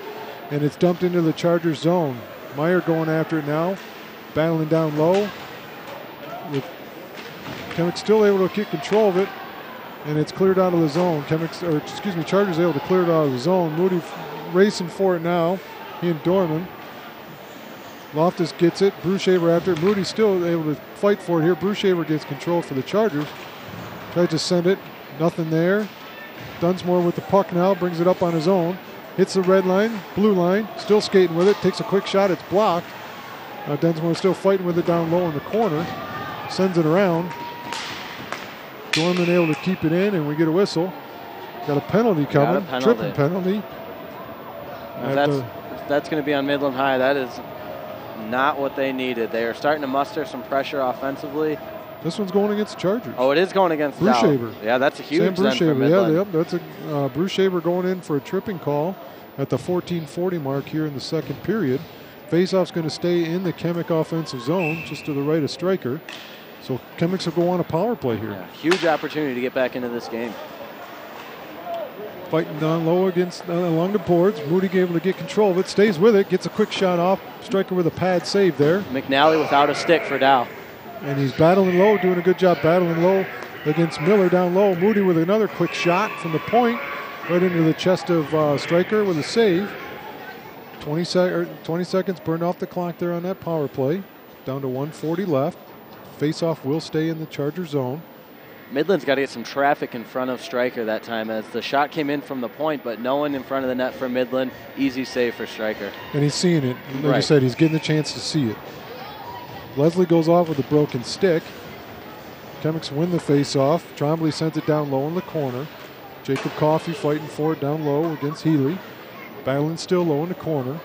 and it's dumped into the Chargers zone. Meyer going after it now. Battling down low. With Chemics still able to get control of it, and it's cleared out of the zone. Chargers able to clear it out of the zone. Moody racing for it now. He and Dorman. Loftus gets it. Bruce Schaber after it. Moody still able to fight for it here. Bruce Schaber gets control for the Chargers. Tries to send it. Nothing there. Dunsmore with the puck now. Brings it up on his own. Hits the red line, blue line. Still skating with it. Takes a quick shot. It's blocked. Dunsmore still fighting with it down low in the corner. Sends it around. Dorman able to keep it in, and we get a whistle. Got a penalty coming. Tripping penalty. That's going to be on Midland High. That is not what they needed. They are starting to muster some pressure offensively. This one's going against the Chargers. Oh, it is going against Bruce Schaber. Yeah, that's a huge Bruce Schaber. That's a Bruce Schaber going in for a tripping call at the 14:40 mark here in the second period. Faceoff's going to stay in the Chemic offensive zone, just to the right of Stryker. So Chemics will go on a power play here. Yeah, huge opportunity to get back into this game. Fighting down low against along the boards. Moody able to get control of it. Stays with it. Gets a quick shot off. Stryker with a pad save there. McNally without a stick for Dow. And he's battling low. Doing a good job battling low against Miller down low. Moody with another quick shot from the point. Right into the chest of Stryker with a save. 20 seconds burned off the clock there on that power play. Down to 1:40 left. Faceoff will stay in the Charger zone. Midland's got to get some traffic in front of Stryker that time, as the shot came in from the point, but no one in front of the net for Midland. Easy save for Stryker. And he's seeing it. Like I said, he's getting the chance to see it. Leslie goes off with a broken stick. Chemics win the faceoff. Trombley sends it down low in the corner. Jacob Coffey fighting for it down low against Healy. Battling still low in the corner.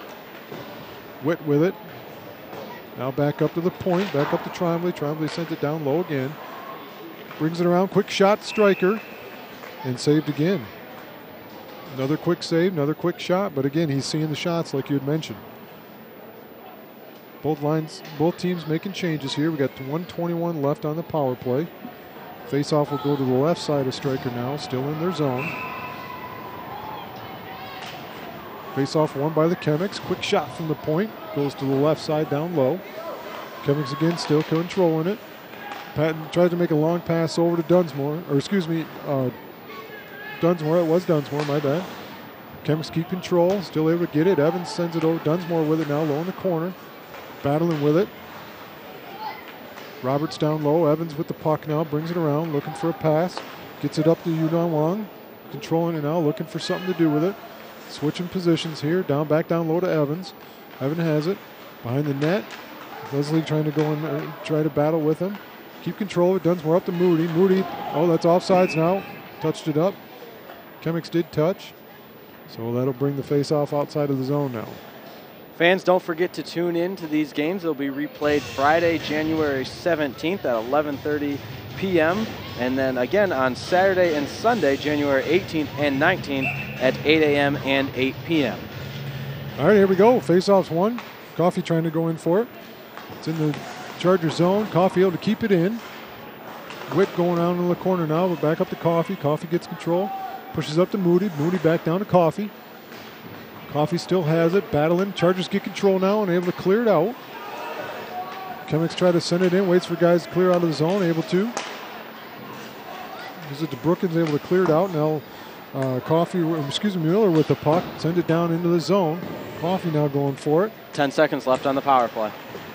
Witt with it. Now back up to the point, back up to Trombley. Trombley sent it down low again. Brings it around, quick shot, Stryker, and saved again. Another quick save, another quick shot, but again, he's seeing the shots like you had mentioned. Both teams making changes here. We got 1:21 left on the power play. Faceoff will go to the left side of Stryker now, still in their zone. Faceoff won by the Chemics. Quick shot from the point. Goes to the left side down low. Chemics again still controlling it. Patton tries to make a long pass over to Dunsmore, or excuse me, Dunsmore. It was Dunsmore, my bad. Chemics keep control, still able to get it. Evans sends it over. Dunsmore with it now, low in the corner, battling with it. Roberts down low. Evans with the puck now, brings it around, looking for a pass. Gets it up to Yudong Wang, controlling it now, looking for something to do with it. Switching positions here, down back down low to Evans. Evans has it behind the net. Leslie trying to go in, try to battle with him. Keep control of it. Dunsmore up to Moody. Moody, oh, that's offsides now. Touched it up. Chemics did touch. So that'll bring the face-off outside of the zone now. Fans, don't forget to tune in to these games. They'll be replayed Friday, January 17th at 11:30 p.m. and then again on Saturday and Sunday, January 18th and 19th at 8 a.m. and 8 p.m. All right, here we go. Face-off's won. Coffey trying to go in for it. It's in the Charger zone. Coffey able to keep it in. Witt going out in the corner now, but back up to Coffey. Coffey gets control. Pushes up to Moody. Moody back down to Coffey. Coffey still has it, battling. Chargers get control now and able to clear it out. Chemics try to send it in, waits for guys to clear out of the zone, able to. Is it to Brookins, able to clear it out. Now Coffey, excuse me, Miller with the puck, send it down into the zone. Coffey now going for it. 10 seconds left on the power play.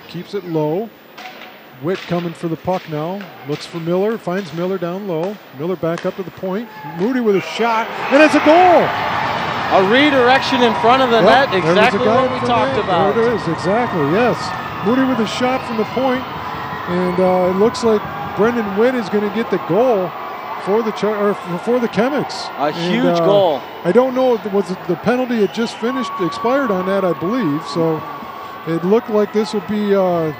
Keeps it low. Witt coming for the puck now. Looks for Miller, finds Miller down low. Miller back up to the point. Moody with a shot, and it's a goal! A redirection in front of the net, exactly what we talked about. There it is, exactly, yes. Moody with a shot from the point, and it looks like Brendan Witt is going to get the goal for the Chemics. A huge goal. I don't know, was it the penalty had just finished, expired on that, I believe, so it looked like this would be,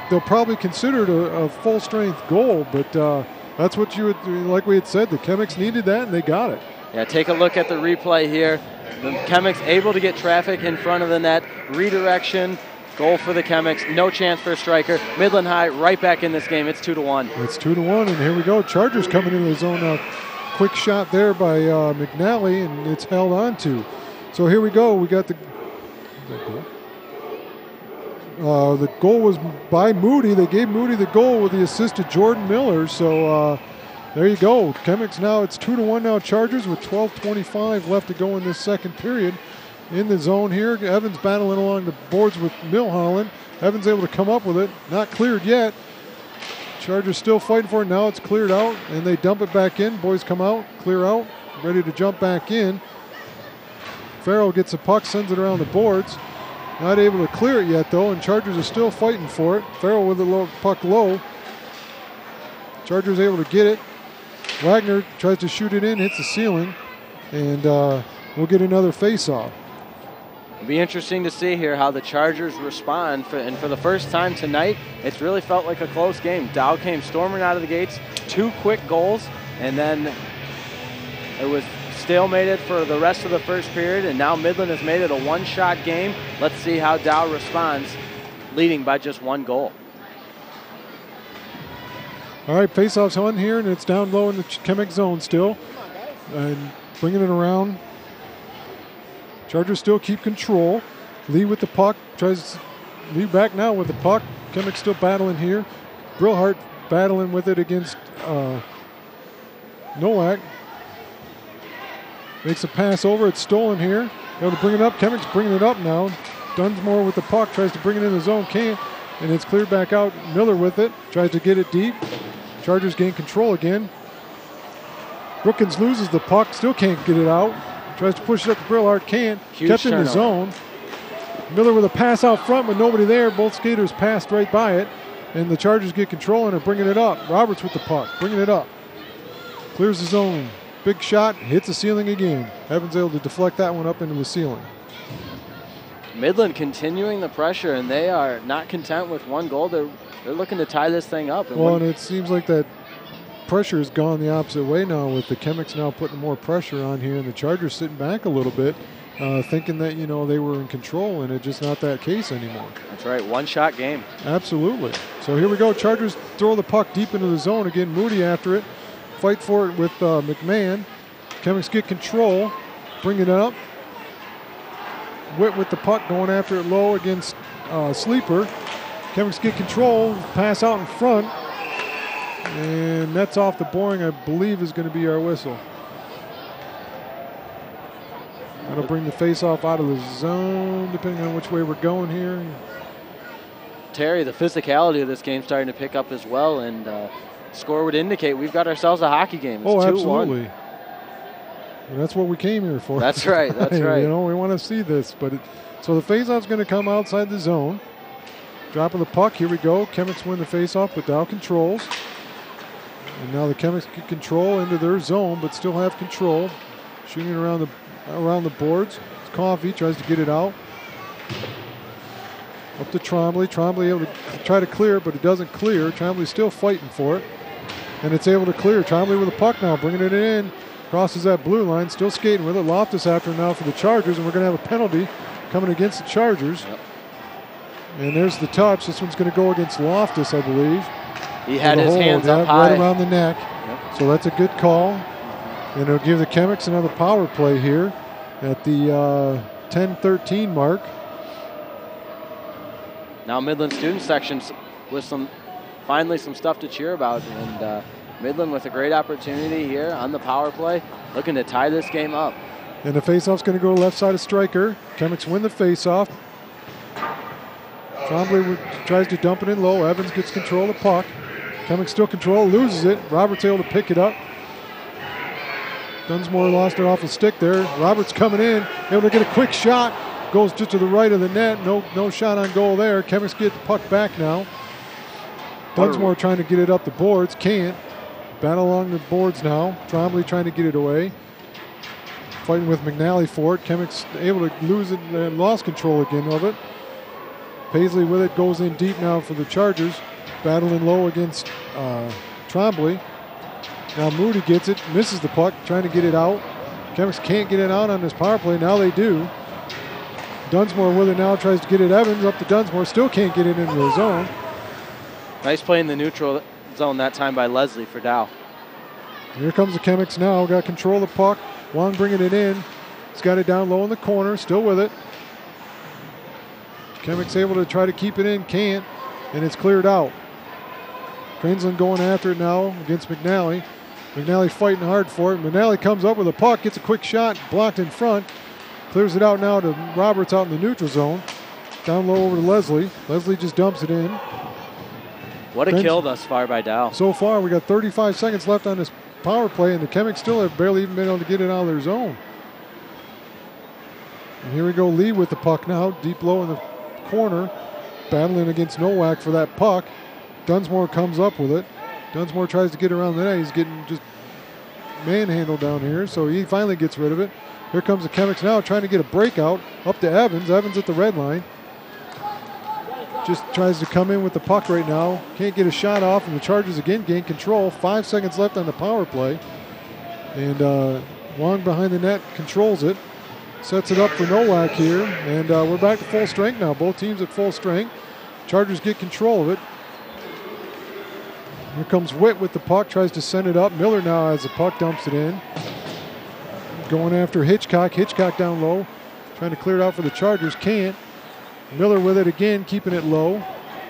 they'll probably consider it a full-strength goal, but that's what you would, like we had said, the Chemics needed that, and they got it. Yeah, take a look at the replay here. The Chemics able to get traffic in front of the net. Redirection, goal for the Chemics. No chance for a Stryker. Midland High right back in this game. It's 2-1. It's 2-1, and here we go. Chargers coming into the zone now. Quick shot there by McNally, and it's held on to. So here we go. We got the... the goal was by Moody. They gave Moody the goal with the assist to Jordan Miller. So there you go. Chemics now, it's 2-1 now. Chargers with 12:25 left to go in this second period. In the zone here, Evans battling along the boards with Milholland. Evans able to come up with it. Not cleared yet. Chargers still fighting for it. Now it's cleared out, and they dump it back in. Boys come out, clear out, ready to jump back in. Farrell gets the puck, sends it around the boards. Not able to clear it yet, though, and Chargers are still fighting for it. Farrell with the low, puck low. Chargers able to get it. Wagner tries to shoot it in, hits the ceiling, and we'll get another face-off. It'll be interesting to see here how the Chargers respond. And for the first time tonight, it's really felt like a close game. Dow came storming out of the gates, two quick goals, and then it was stalemated for the rest of the first period, and now Midland has made it a one-shot game. Let's see how Dow responds, leading by just one goal. All right, face-off's on here, and it's down low in the Chemic zone still. And bringing it around. Chargers still keep control. Lee with the puck. Tries Lee back now with the puck. Chemic still battling here. Brillhart battling with it against Nowak. Makes a pass over. It's stolen here. Able to bring it up. Chemics bringing it up now. Dunsmore with the puck. Tries to bring it in the zone. Can't. And it's cleared back out. Miller with it. Tries to get it deep. Chargers gain control again. Brookins loses the puck. Still can't get it out. Tries to push it up to Brillhart. Can't. Kept in the zone. Miller with a pass out front with nobody there. Both skaters passed right by it. And the Chargers get control and are bringing it up. Roberts with the puck. Bringing it up. Clears the zone. Big shot, hits the ceiling again. Evans able to deflect that one up into the ceiling. Midland continuing the pressure, and they are not content with one goal. They're looking to tie this thing up. And it seems like that pressure has gone the opposite way now, with the Chemics now putting more pressure on here, and the Chargers sitting back a little bit, thinking that, you know, they were in control, and it's just not that case anymore. That's right, one-shot game. Absolutely. So here we go. Chargers throw the puck deep into the zone again. Moody after it. Fight for it with McMahon. Chemics get control, bring it up. Witt with the puck, going after it low against Sleeper. Chemics get control, pass out in front. And that's off the boring, I believe, is going to be our whistle. That'll bring the face-off out of the zone, depending on which way we're going here. Terry, the physicality of this game starting to pick up as well, and score would indicate we've got ourselves a hockey game. It's 2-1. Oh, absolutely. And that's what we came here for. That's right, that's right. You know, we want to see this. But so the face-off's going to come outside the zone. Drop of the puck, here we go. Chemics win the face-off, but Dow controls. And now the Chemics can control into their zone, but still have control. Shooting around the boards. Coffey tries to get it out. Up to Trombley. Trombley able to try to clear, but it doesn't clear. Trombley's still fighting for it. And it's able to clear. Trombley with the puck now, bringing it in. Crosses that blue line, still skating with it. Loftus after now for the Chargers, and we're going to have a penalty coming against the Chargers. Yep. And there's the touch. This one's going to go against Loftus, I believe. He had his hands up high. Right around the neck. Yep. So that's a good call. And it'll give the Chemics another power play here at the 10-13 mark. Now Midland student sections with finally some stuff to cheer about. And Midland with a great opportunity here on the power play, looking to tie this game up. And the faceoff's going to go left side of Stryker. Chemics win the faceoff. Trombley tries to dump it in low. Evans gets control of the puck. Chemics still control, loses it. Roberts able to pick it up. Dunsmore lost it off the stick there. Roberts coming in, able to get a quick shot. Goes just to the right of the net. No shot on goal there. Chemics get the puck back now. Dunsmore trying to get it up the boards. Can't. Battle along the boards now. Trombley trying to get it away. Fighting with McNally for it. Chemics able to lose it and lost control again of it. Paisley with it, goes in deep now for the Chargers. Battling low against Trombley. Now Moody gets it, misses the puck, trying to get it out. Chemics can't get it out on this power play. Now they do. Dunsmore with it now, tries to get it. Evans up to Dunsmore, still can't get it into the zone. Nice play in the neutral zone that time by Leslie for Dow. Here comes the Chemics now, got control of the puck. Wong bringing it in. He's got it down low in the corner, still with it. Chemics able to try to keep it in, can't, and it's cleared out. Cransland going after it now against McNally. McNally fighting hard for it. McNally comes up with a puck, gets a quick shot, blocked in front. Clears it out now to Roberts out in the neutral zone. Down low over to Leslie. Leslie just dumps it in. What a kill thus far by Dow. So far, we got 35 seconds left on this power play, and the Chemics still have barely even been able to get it out of their zone. And here we go, Lee with the puck now, deep low in the corner, battling against Nowak for that puck. Dunsmore comes up with it. Dunsmore tries to get around the net. He's getting just manhandled down here, so he finally gets rid of it. Here comes the Chemics now trying to get a breakout up to Evans. Evans at the red line. Just tries to come in with the puck right now. Can't get a shot off, and the Chargers again gain control. 5 seconds left on the power play. And Wong behind the net controls it. Sets it up for Nowak here, and we're back to full strength now. Both teams at full strength. Chargers get control of it. Here comes Witt with the puck, tries to send it up. Miller now has the puck, dumps it in. Going after Hitchcock. Hitchcock down low, trying to clear it out for the Chargers. Can't. Miller with it again, keeping it low.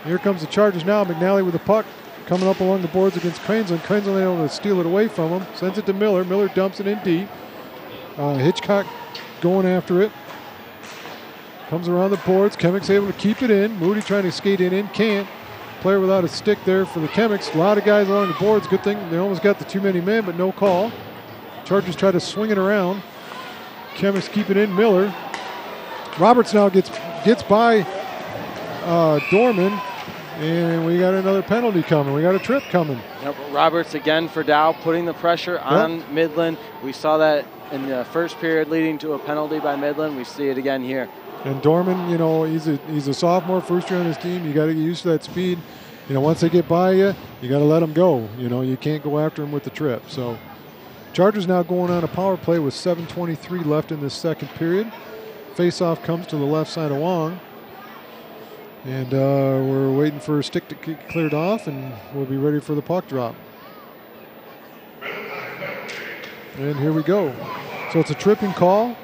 Here comes the Chargers now. McNally with the puck, coming up along the boards against Cransland. Cransland able to steal it away from him. Sends it to Miller. Miller dumps it in deep. Hitchcock going after it. Comes around the boards. Chemics able to keep it in. Moody trying to skate it in. Can't. Player without a stick there for the Chemics. A lot of guys along the boards. Good thing they almost got the too many men, but no call. Chargers try to swing it around. Chemics keep it in. Miller. Roberts now gets by Dorman. And we got another penalty coming. We got a trip coming. Yep, Roberts again for Dow, putting the pressure on Midland. We saw that in the first period leading to a penalty by Midland. We see it again here. And Dorman, you know, he's a sophomore, first year on his team. You got to get used to that speed. You know, once they get by you, you got to let them go. You know, you can't go after them with the trip. So Chargers now going on a power play with 7:23 left in this second period. Face-off comes to the left side of Wong. And we're waiting for a stick to get cleared off, and we'll be ready for the puck drop. And here we go. So it's a tripping call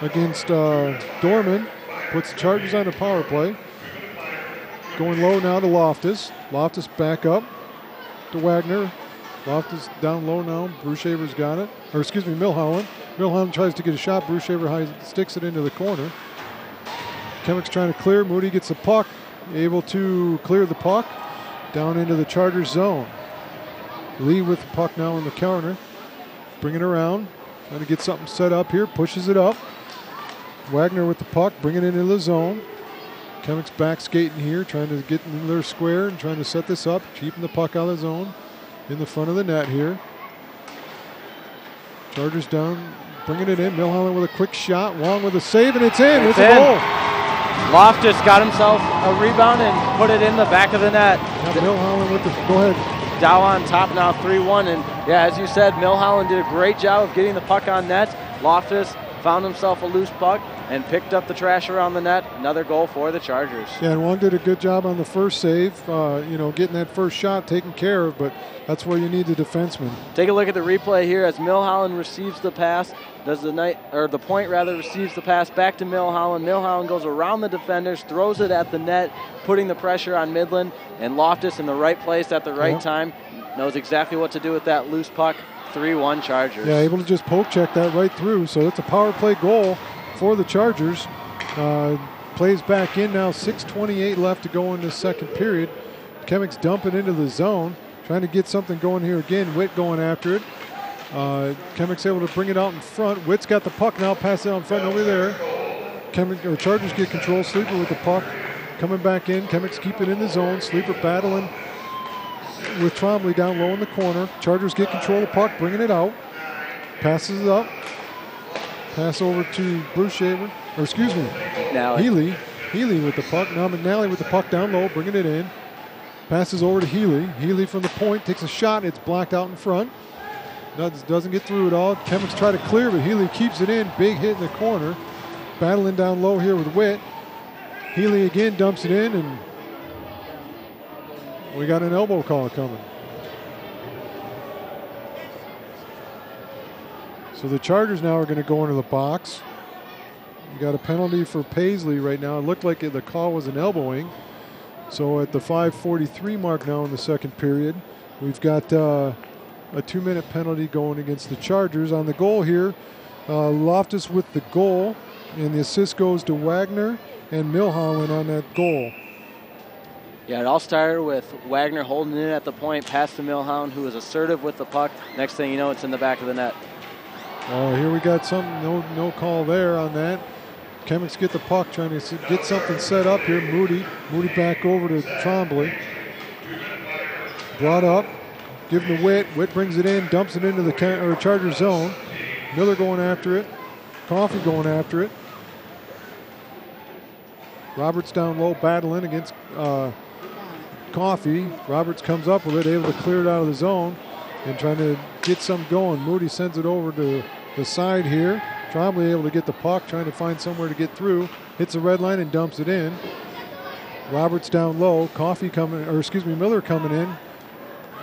against Dorman. Puts the Chargers on the power play. Going low now to Loftus. Loftus back up. to Wagner. Loftus down low now. Bruce Shaver's got it. Or excuse me, Milholland. Milholland tries to get a shot. Bruce Schaber sticks it into the corner. Chemics trying to clear. Moody gets the puck. Able to clear the puck. Down into the Chargers zone. Lee with the puck now in the counter. Bring it around. Trying to get something set up here. Pushes it up. Wagner with the puck. Bring it into the zone. Chemics back skating here. Trying to get in their square and trying to set this up. Keeping the puck out of the zone. In the front of the net here. Chargers down, bringing it in. Milholland with a quick shot. Wong with a save, and it's in. It's a goal. Loftus got himself a rebound and put it in the back of the net. Now Milholland with the, go ahead. Dow on top now, 3-1. And yeah, as you said, Milholland did a great job of getting the puck on net. Loftus found himself a loose puck and picked up the trash around the net. Another goal for the Chargers. Yeah, and Wong did a good job on the first save, you know, getting that first shot taken care of, but that's where you need the defenseman. Take a look at the replay here as Milholland receives the pass, does the night, or the point rather, receives the pass back to Milholland. Milholland goes around the defenders, throws it at the net, putting the pressure on Midland, and Loftus in the right place at the right time, knows exactly what to do with that loose puck. 3-1 Chargers. Yeah, able to just poke check that right through, so it's a power play goal for the Chargers. Plays back in now, 6:28 left to go in this second period. Chemics dumping into the zone, trying to get something going here again. Witt going after it. Chemics able to bring it out in front. Witt's got the puck now, pass it out in front over there. Chargers get control. Sleeper with the puck, coming back in. Chemics keep it in the zone. Sleeper battling with Trombley down low in the corner. Chargers get control of the puck, bringing it out. Passes it up. Pass over to Bruce Schaber, or excuse me, Healy with the puck. Now McNally with the puck down low, bringing it in. Passes over to Healy. Healy from the point takes a shot. It's blocked out in front. Doesn't get through at all. Chemics try to clear, but Healy keeps it in. Big hit in the corner. Battling down low here with Witt. Healy again dumps it in, and we got an elbow call coming. So the Chargers now are going to go into the box. We got a penalty for Paisley right now. It looked like the call was an elbowing. So at the 5:43 mark now in the second period, we've got a 2-minute penalty going against the Chargers. On the goal here, Loftus with the goal, and the assist goes to Wagner and Milholland on that goal. Yeah, it all started with Wagner holding it at the point, past to Milholland, who was assertive with the puck. Next thing you know, it's in the back of the net. Oh, here we got some, no call there on that. Chemics get the puck, trying to get something set up here. Moody back over to Trombley. Brought up, given to Witt. Witt brings it in, dumps it into the Charger zone. Miller going after it. Coffey going after it. Roberts down low, battling against Coffey. Roberts comes up with it, able to clear it out of the zone and trying to get some going. Moody sends it over to the side here. Trombley able to get the puck, trying to find somewhere to get through. Hits the red line and dumps it in. Roberts down low. Coffey coming, or excuse me, Miller coming in.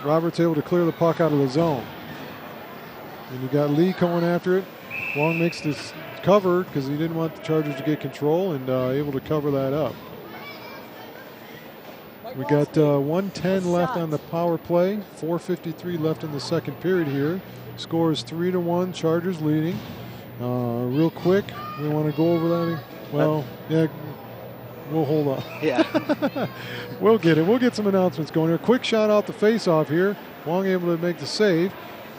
Roberts able to clear the puck out of the zone. And you got Lee going after it. Wong makes this cover because he didn't want the Chargers to get control, and able to cover that up. We got 1:10 left on the power play, 4:53 left in the second period here. Score is 3-1, Chargers leading. Real quick, we want to go over that. Well, yeah, we'll hold on. Yeah. We'll get it. We'll get some announcements going here. Quick shot out the face-off here. Wong able to make the save.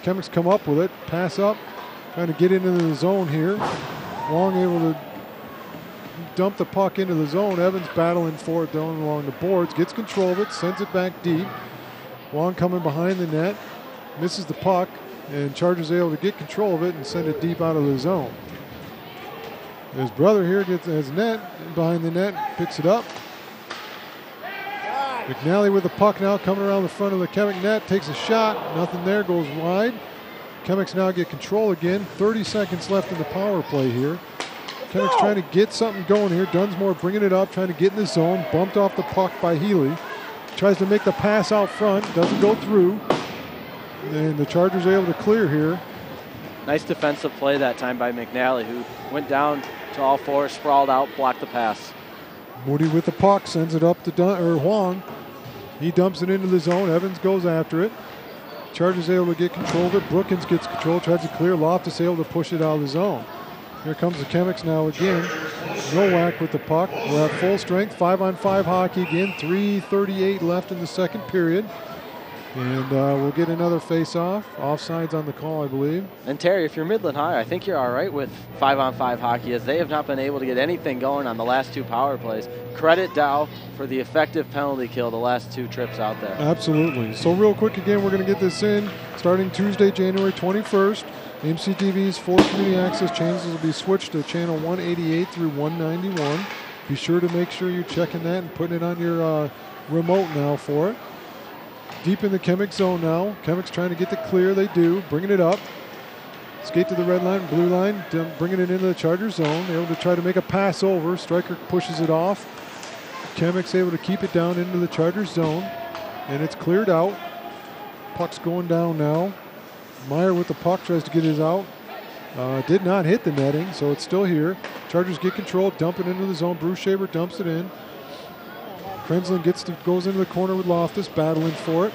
Chemics come up with it. Pass up, trying to get into the zone here. Wong able to dump the puck into the zone. Evans battling for it down along the boards. Gets control of it. Sends it back deep. Wong coming behind the net. Misses the puck. And Chargers able to get control of it and send it deep out of the zone. His brother here gets his net. Behind the net. Picks it up. McNally with the puck now. Coming around the front of the Chemic net. Takes a shot. Nothing there. Goes wide. Chemics now get control again. 30 seconds left in the power play here. Chemics trying to get something going here. Dunsmore bringing it up, trying to get in the zone. Bumped off the puck by Healy. Tries to make the pass out front. Doesn't go through. And the Chargers able to clear here. Nice defensive play that time by McNally, who went down to all four, sprawled out, blocked the pass. Moody with the puck, sends it up to Wong. He dumps it into the zone. Evans goes after it. Chargers able to get control of it. Brookins gets control, tries to clear. Loftus able to push it out of the zone. Here comes the Chemics now again. Nowak with the puck. We're at full strength. 5-on-5 hockey again. 3:38 left in the second period. And we'll get another face-off. Offsides on the call, I believe. And Terry, if you're Midland High, I think you're all right with 5-on-5 hockey, as they have not been able to get anything going on the last two power plays. Credit Dow for the effective penalty kill the last two trips out there. Absolutely. So real quick again, we're going to get this in starting Tuesday, January 21st. MCTV's 4 community access channels will be switched to channel 188 through 191. Be sure to make sure you're checking that and putting it on your remote now for it. Deep in the Chemics zone now. Chemics trying to get the clear. They do. Bringing it up. Skate to the red line, blue line. Bringing it into the Chargers zone. They're able to try to make a pass over. Stryker pushes it off. Chemics able to keep it down into the Chargers zone. And it's cleared out. Puck's going down now. Meyer with the puck tries to get his out. Did not hit the netting, so it's still here. Chargers get control. Dump it into the zone. Bruce Schaber dumps it in. Krenzlin goes into the corner with Loftus, battling for it.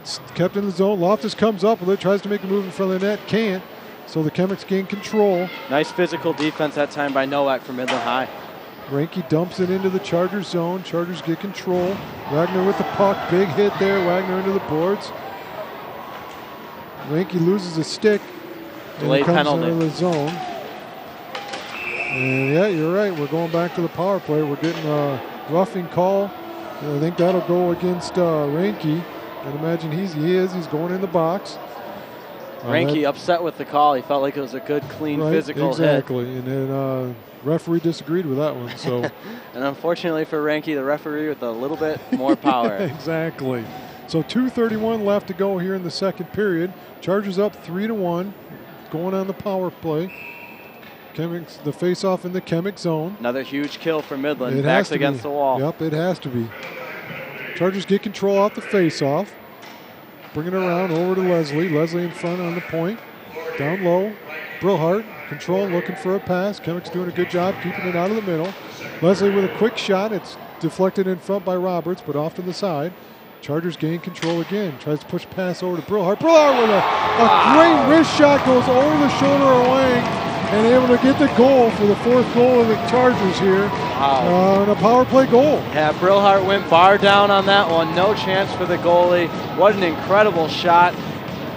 It's kept in the zone. Loftus comes up with it, tries to make a move in front of the net, can't. So the Chemics gain control. Nice physical defense that time by Nowak from Midland High. Reinke dumps it into the Chargers zone. Chargers get control. Wagner with the puck, big hit there. Wagner into the boards. Reinke loses a stick. Delayed penalty. Into the zone. And yeah, you're right. We're going back to the power play. We're getting roughing call. I think that'll go against Reinke. I'd imagine he's going in the box. Reinke upset with the call. He felt like it was a good, clean, physical hit. Exactly, and then referee disagreed with that one. So, and unfortunately for Reinke, the referee with a little bit more power. Exactly. So 2:31 left to go here in the second period. Chargers up 3-1, going on the power play. Chemics, the face-off in the Chemics zone. Another huge kill for Midland. It backs against the wall. Yep, it has to be. Chargers get control off the face-off. Bring it around over to Leslie. Leslie in front on the point. Down low. Brillhart control, looking for a pass. Chemics doing a good job keeping it out of the middle. Leslie with a quick shot. It's deflected in front by Roberts, but off to the side. Chargers gain control again. Tries to push pass over to Brillhart. Brillhart with a great wrist shot. Goes over the shoulder of Wang. And able to get the goal for the fourth goal of the Chargers here. Wow. And a power play goal. Yeah, Brillhart went far down on that one. No chance for the goalie. What an incredible shot.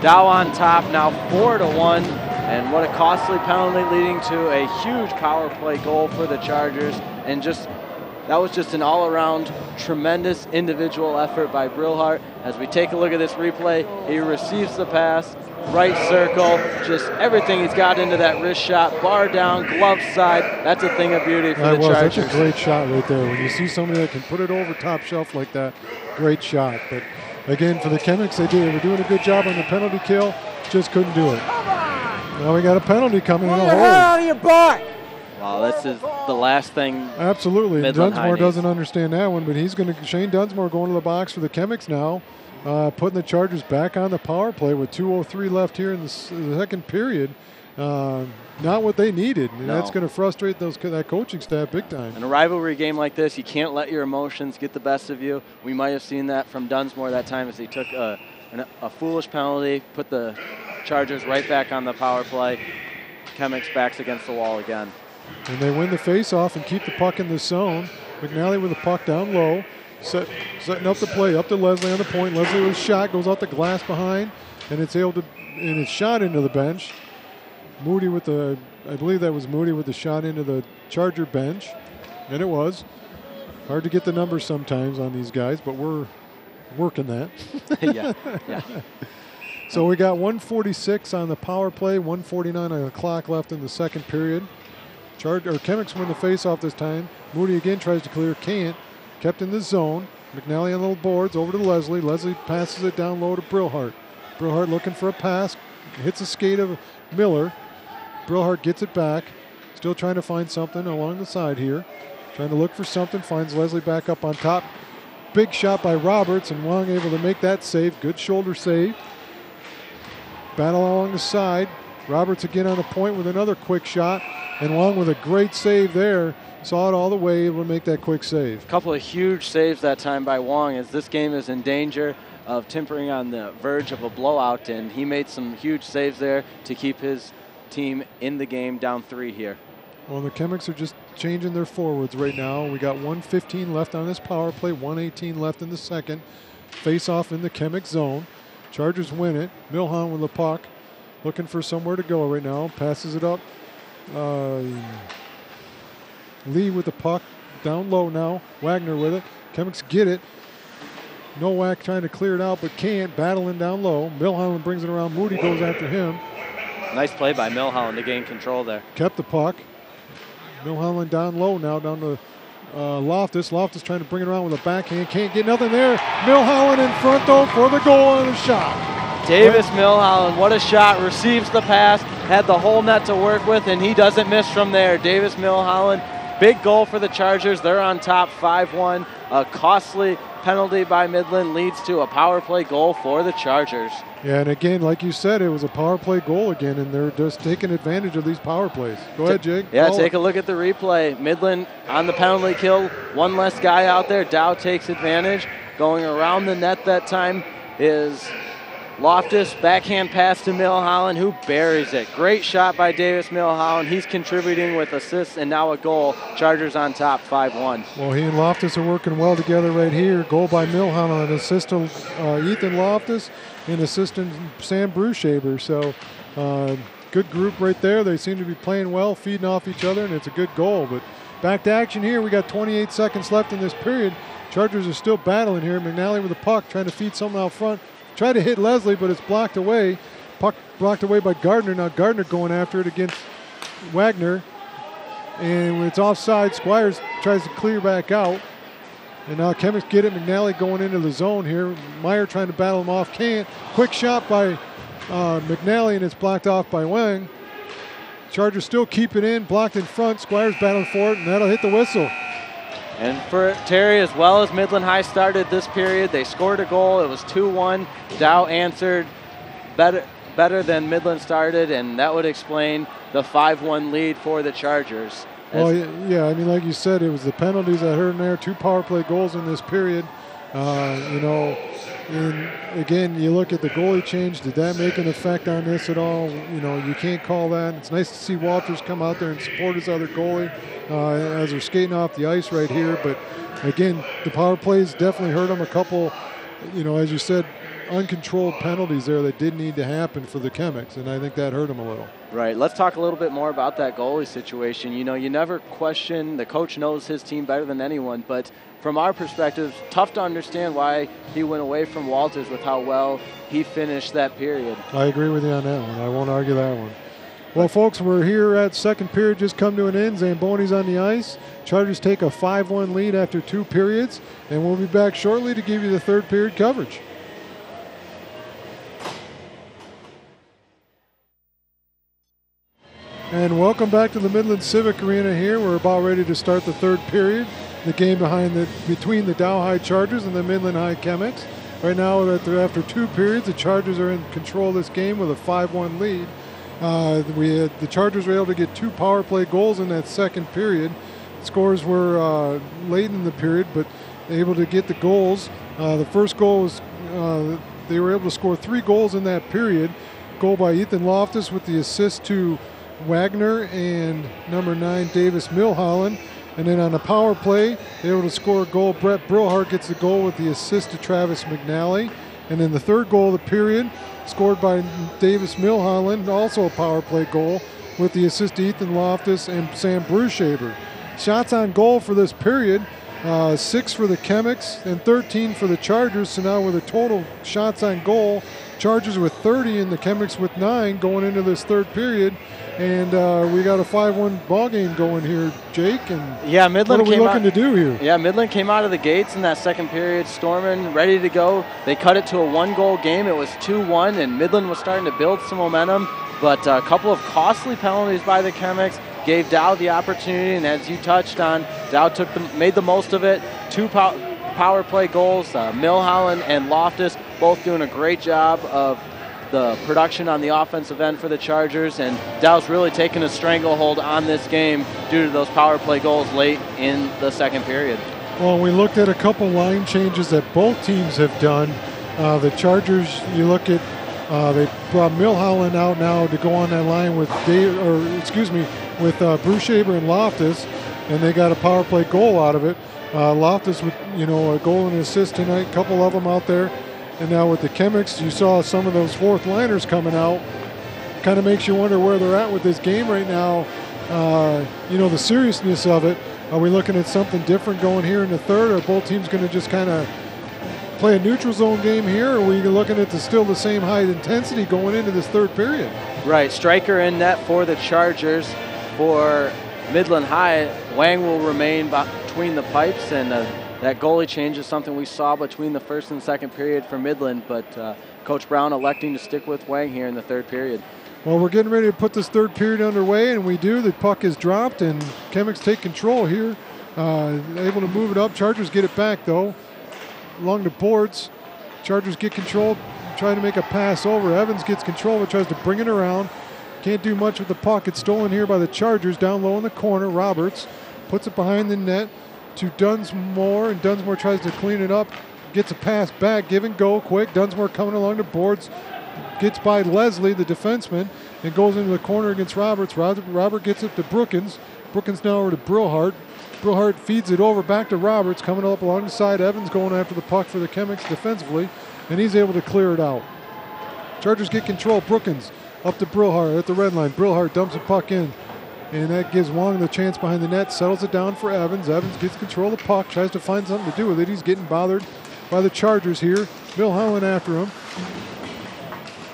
Dow on top now 4-1. And what a costly penalty leading to a huge power play goal for the Chargers. And that was just an all-around tremendous individual effort by Brillhart. As we take a look at this replay, he receives the pass. Right circle, just everything he's got into that wrist shot, bar down, glove side. That's a thing of beauty for the Chargers. That's a great shot right there. When you see somebody that can put it over top shelf like that, great shot. But again, for the Chemics, they were doing a good job on the penalty kill, just couldn't do it. Now we got a penalty coming in the hole. Out of your butt! Wow, this is the last thing. Absolutely. Dunsmore doesn't understand that one, but Shane Dunsmore going to the box for the Chemics now. Putting the Chargers back on the power play with 2:03 left here in the second period. Not what they needed. And that's going to frustrate that coaching staff big time. In a rivalry game like this, you can't let your emotions get the best of you. We might have seen that from Dunsmore that time as he took a foolish penalty, put the Chargers right back on the power play. Chemics backs against the wall again. And they win the faceoff and keep the puck in the zone. McNally with the puck down low. Setting up the play, up to Leslie on the point. Leslie with a shot, goes out the glass behind, and it's shot into the bench. Moody with the, I believe that was Moody with the shot into the Charger bench, and it was. Hard to get the numbers sometimes on these guys, but we're working that. yeah. So we got 1:46 on the power play, 1:49 on the clock left in the second period. Chemics win the faceoff this time. Moody again tries to clear, can't. Kept in the zone. McNally on little boards over to Leslie. Leslie passes it down low to Brillhart. Brillhart looking for a pass. Hits a skate of Miller. Brillhart gets it back. Still trying to find something along the side here. Trying to look for something. Finds Leslie back up on top. Big shot by Roberts, and Wong able to make that save. Good shoulder save. Battle along the side. Roberts again on the point with another quick shot. And Wong with a great save there. Saw it all the way, able to make that quick save. A couple of huge saves that time by Wong, as this game is in danger of tempering on the verge of a blowout, and he made some huge saves there to keep his team in the game, down 3 here. Well, the Chemics are just changing their forwards right now. We got 1:15 left on this power play, 1:18 left in the second. Face off in the Chemic zone. Chargers win it. Milholland with the puck, looking for somewhere to go right now. Passes it up. Lee with the puck, down low now. Wagner with it. Chemics get it. Nowak trying to clear it out but can't. Battling down low. Milholland brings it around. Moody goes after him. Nice play by Milholland to gain control there. Kept the puck. Milholland down low now, down to Loftus. Loftus trying to bring it around with a backhand. Can't get nothing there. Milholland in front though for the goal and a shot. Davis Milholland, what a shot. Receives the pass. Had the whole net to work with, and he doesn't miss from there. Davis Milholland, big goal for the Chargers. They're on top 5-1. A costly penalty by Midland leads to a power play goal for the Chargers. Yeah, and again, like you said, it was a power play goal again, and they're just taking advantage of these power plays. Go ahead, Jake. Yeah, take a look at the replay. Midland on the penalty kill. One less guy out there. Dow takes advantage. Going around the net that time is Loftus. Backhand pass to Milholland, who buries it. Great shot by Davis Milholland. He's contributing with assists and now a goal. Chargers on top 5-1. Well, he and Loftus are working well together right here. Goal by Milholland, an assist to Ethan Loftus and assistant Sam Bruce Schaber. So good group right there. They seem to be playing well, feeding off each other, and it's a good goal. But back to action here. We got 28 seconds left in this period. Chargers are still battling here. McNally with a puck, trying to feed something out front. Tried to hit Leslie, but it's blocked away. Puck blocked away by Gardner. Now Gardner going after it against Wagner. And when it's offside, Squires tries to clear back out. And now Chemics get it. McNally going into the zone here. Meyer trying to battle him off. Can't. Quick shot by McNally, and it's blocked off by Wang. Chargers still keep it in. Blocked in front. Squires battling for it, and that'll hit the whistle. And for Terry, as well as Midland High started this period, they scored a goal. It was 2-1. Dow answered better than Midland started, and that would explain the 5-1 lead for the Chargers. Well, yeah, I mean, like you said, it was the penalties I heard in there. 2 power play goals in this period. You know, and again, you look at the goalie change. Did that make an effect on this at all? You know, you can't call that. It's nice to see Walters come out there and support his other goalie as they're skating off the ice right here. But again, the power plays definitely hurt them. A couple, you know, as you said, uncontrolled penalties there that did need to happen for the Chemics, and I think that hurt them a little. Right. Let's talk a little bit more about that goalie situation. You know, you never question, the coach knows his team better than anyone, but from our perspective, tough to understand why he went away from Walters with how well he finished that period. I agree with you on that one. I won't argue that one. Well, folks, we're here at second period, just come to an end. Zamboni's on the ice. Chargers take a 5-1 lead after 2 periods, and we'll be back shortly to give you the third period coverage. And welcome back to the Midland Civic Arena here. We're about ready to start the third period. The game between the Dow High Chargers and the Midland High Chemics. Right now, after 2 periods, the Chargers are in control of this game with a 5-1 lead. The Chargers were able to get 2 power play goals in that second period. Scores were late in the period, but able to get the goals. The first goal was they were able to score 3 goals in that period. Goal by Ethan Loftus with the assist to Wagner and number 9 Davis Milholland, and then on the power play they were able to score a goal. Brett Brillhart gets the goal with the assist to Travis McNally, and then the third goal of the period scored by Davis Milholland, also a power play goal with the assist to Ethan Loftus and Sam Bruce Schaber. Shots on goal for this period, 6 for the Chemics and 13 for the Chargers. So now with a total shots on goal, Chargers with 30 and the Chemics with 9 going into this third period. And we got a 5-1 ball game going here, Jake. And yeah, Midland. What are we looking to do here? Yeah, Midland came out of the gates in that second period, storming, ready to go. They cut it to a 1-goal game. It was 2-1, and Midland was starting to build some momentum. But a couple of costly penalties by the Chemics gave Dow the opportunity, and as you touched on, Dow made the most of it. 2 power play goals. Milholland and Loftus both doing a great job of the production on the offensive end for the Chargers, and Dow's really taken a stranglehold on this game due to those power play goals late in the second period. Well, we looked at a couple line changes that both teams have done. The Chargers, you look at, they brought Milholland out now to go on that line with Bruce Schaber and Loftus, and they got a power play goal out of it. Loftus with, you know, a goal and an assist tonight, a couple of them out there. And now with the Chemics, you saw some of those fourth liners coming out. Kind of makes you wonder where they're at with this game right now. You know, the seriousness of it. Are we looking at something different going here in the third? Or are both teams going to just kind of play a neutral zone game here? Or are we looking at still the same high intensity going into this third period? Right, Stryker in net for the Chargers. For Midland High, Wang will remain between the pipes, and that goalie change is something we saw between the first and second period for Midland, but Coach Brown electing to stick with Wang here in the third period. Well, we're getting ready to put this third period underway, and we do. The puck is dropped, and Chemics take control here. Able to move it up. Chargers get it back, though. Along the boards, Chargers get control, trying to make a pass over. Evans gets control, but tries to bring it around. Can't do much with the puck. It's stolen here by the Chargers down low in the corner. Roberts puts it behind the net to Dunsmore, and Dunsmore tries to clean it up. Gets a pass back, give and go quick. Dunsmore coming along the boards, gets by Leslie, the defenseman, and goes into the corner against Roberts. Robert gets it to Brookins. Brookins now over to Brillhart. Brillhart feeds it over back to Roberts, coming up along the side. Evans going after the puck for the Chemics defensively, and he's able to clear it out. Chargers get control. Brookins up to Brillhart at the red line. Brillhart dumps a puck in, and that gives Wong the chance behind the net. Settles it down for Evans. Evans gets control of the puck, tries to find something to do with it. He's getting bothered by the Chargers here. Milholland after him.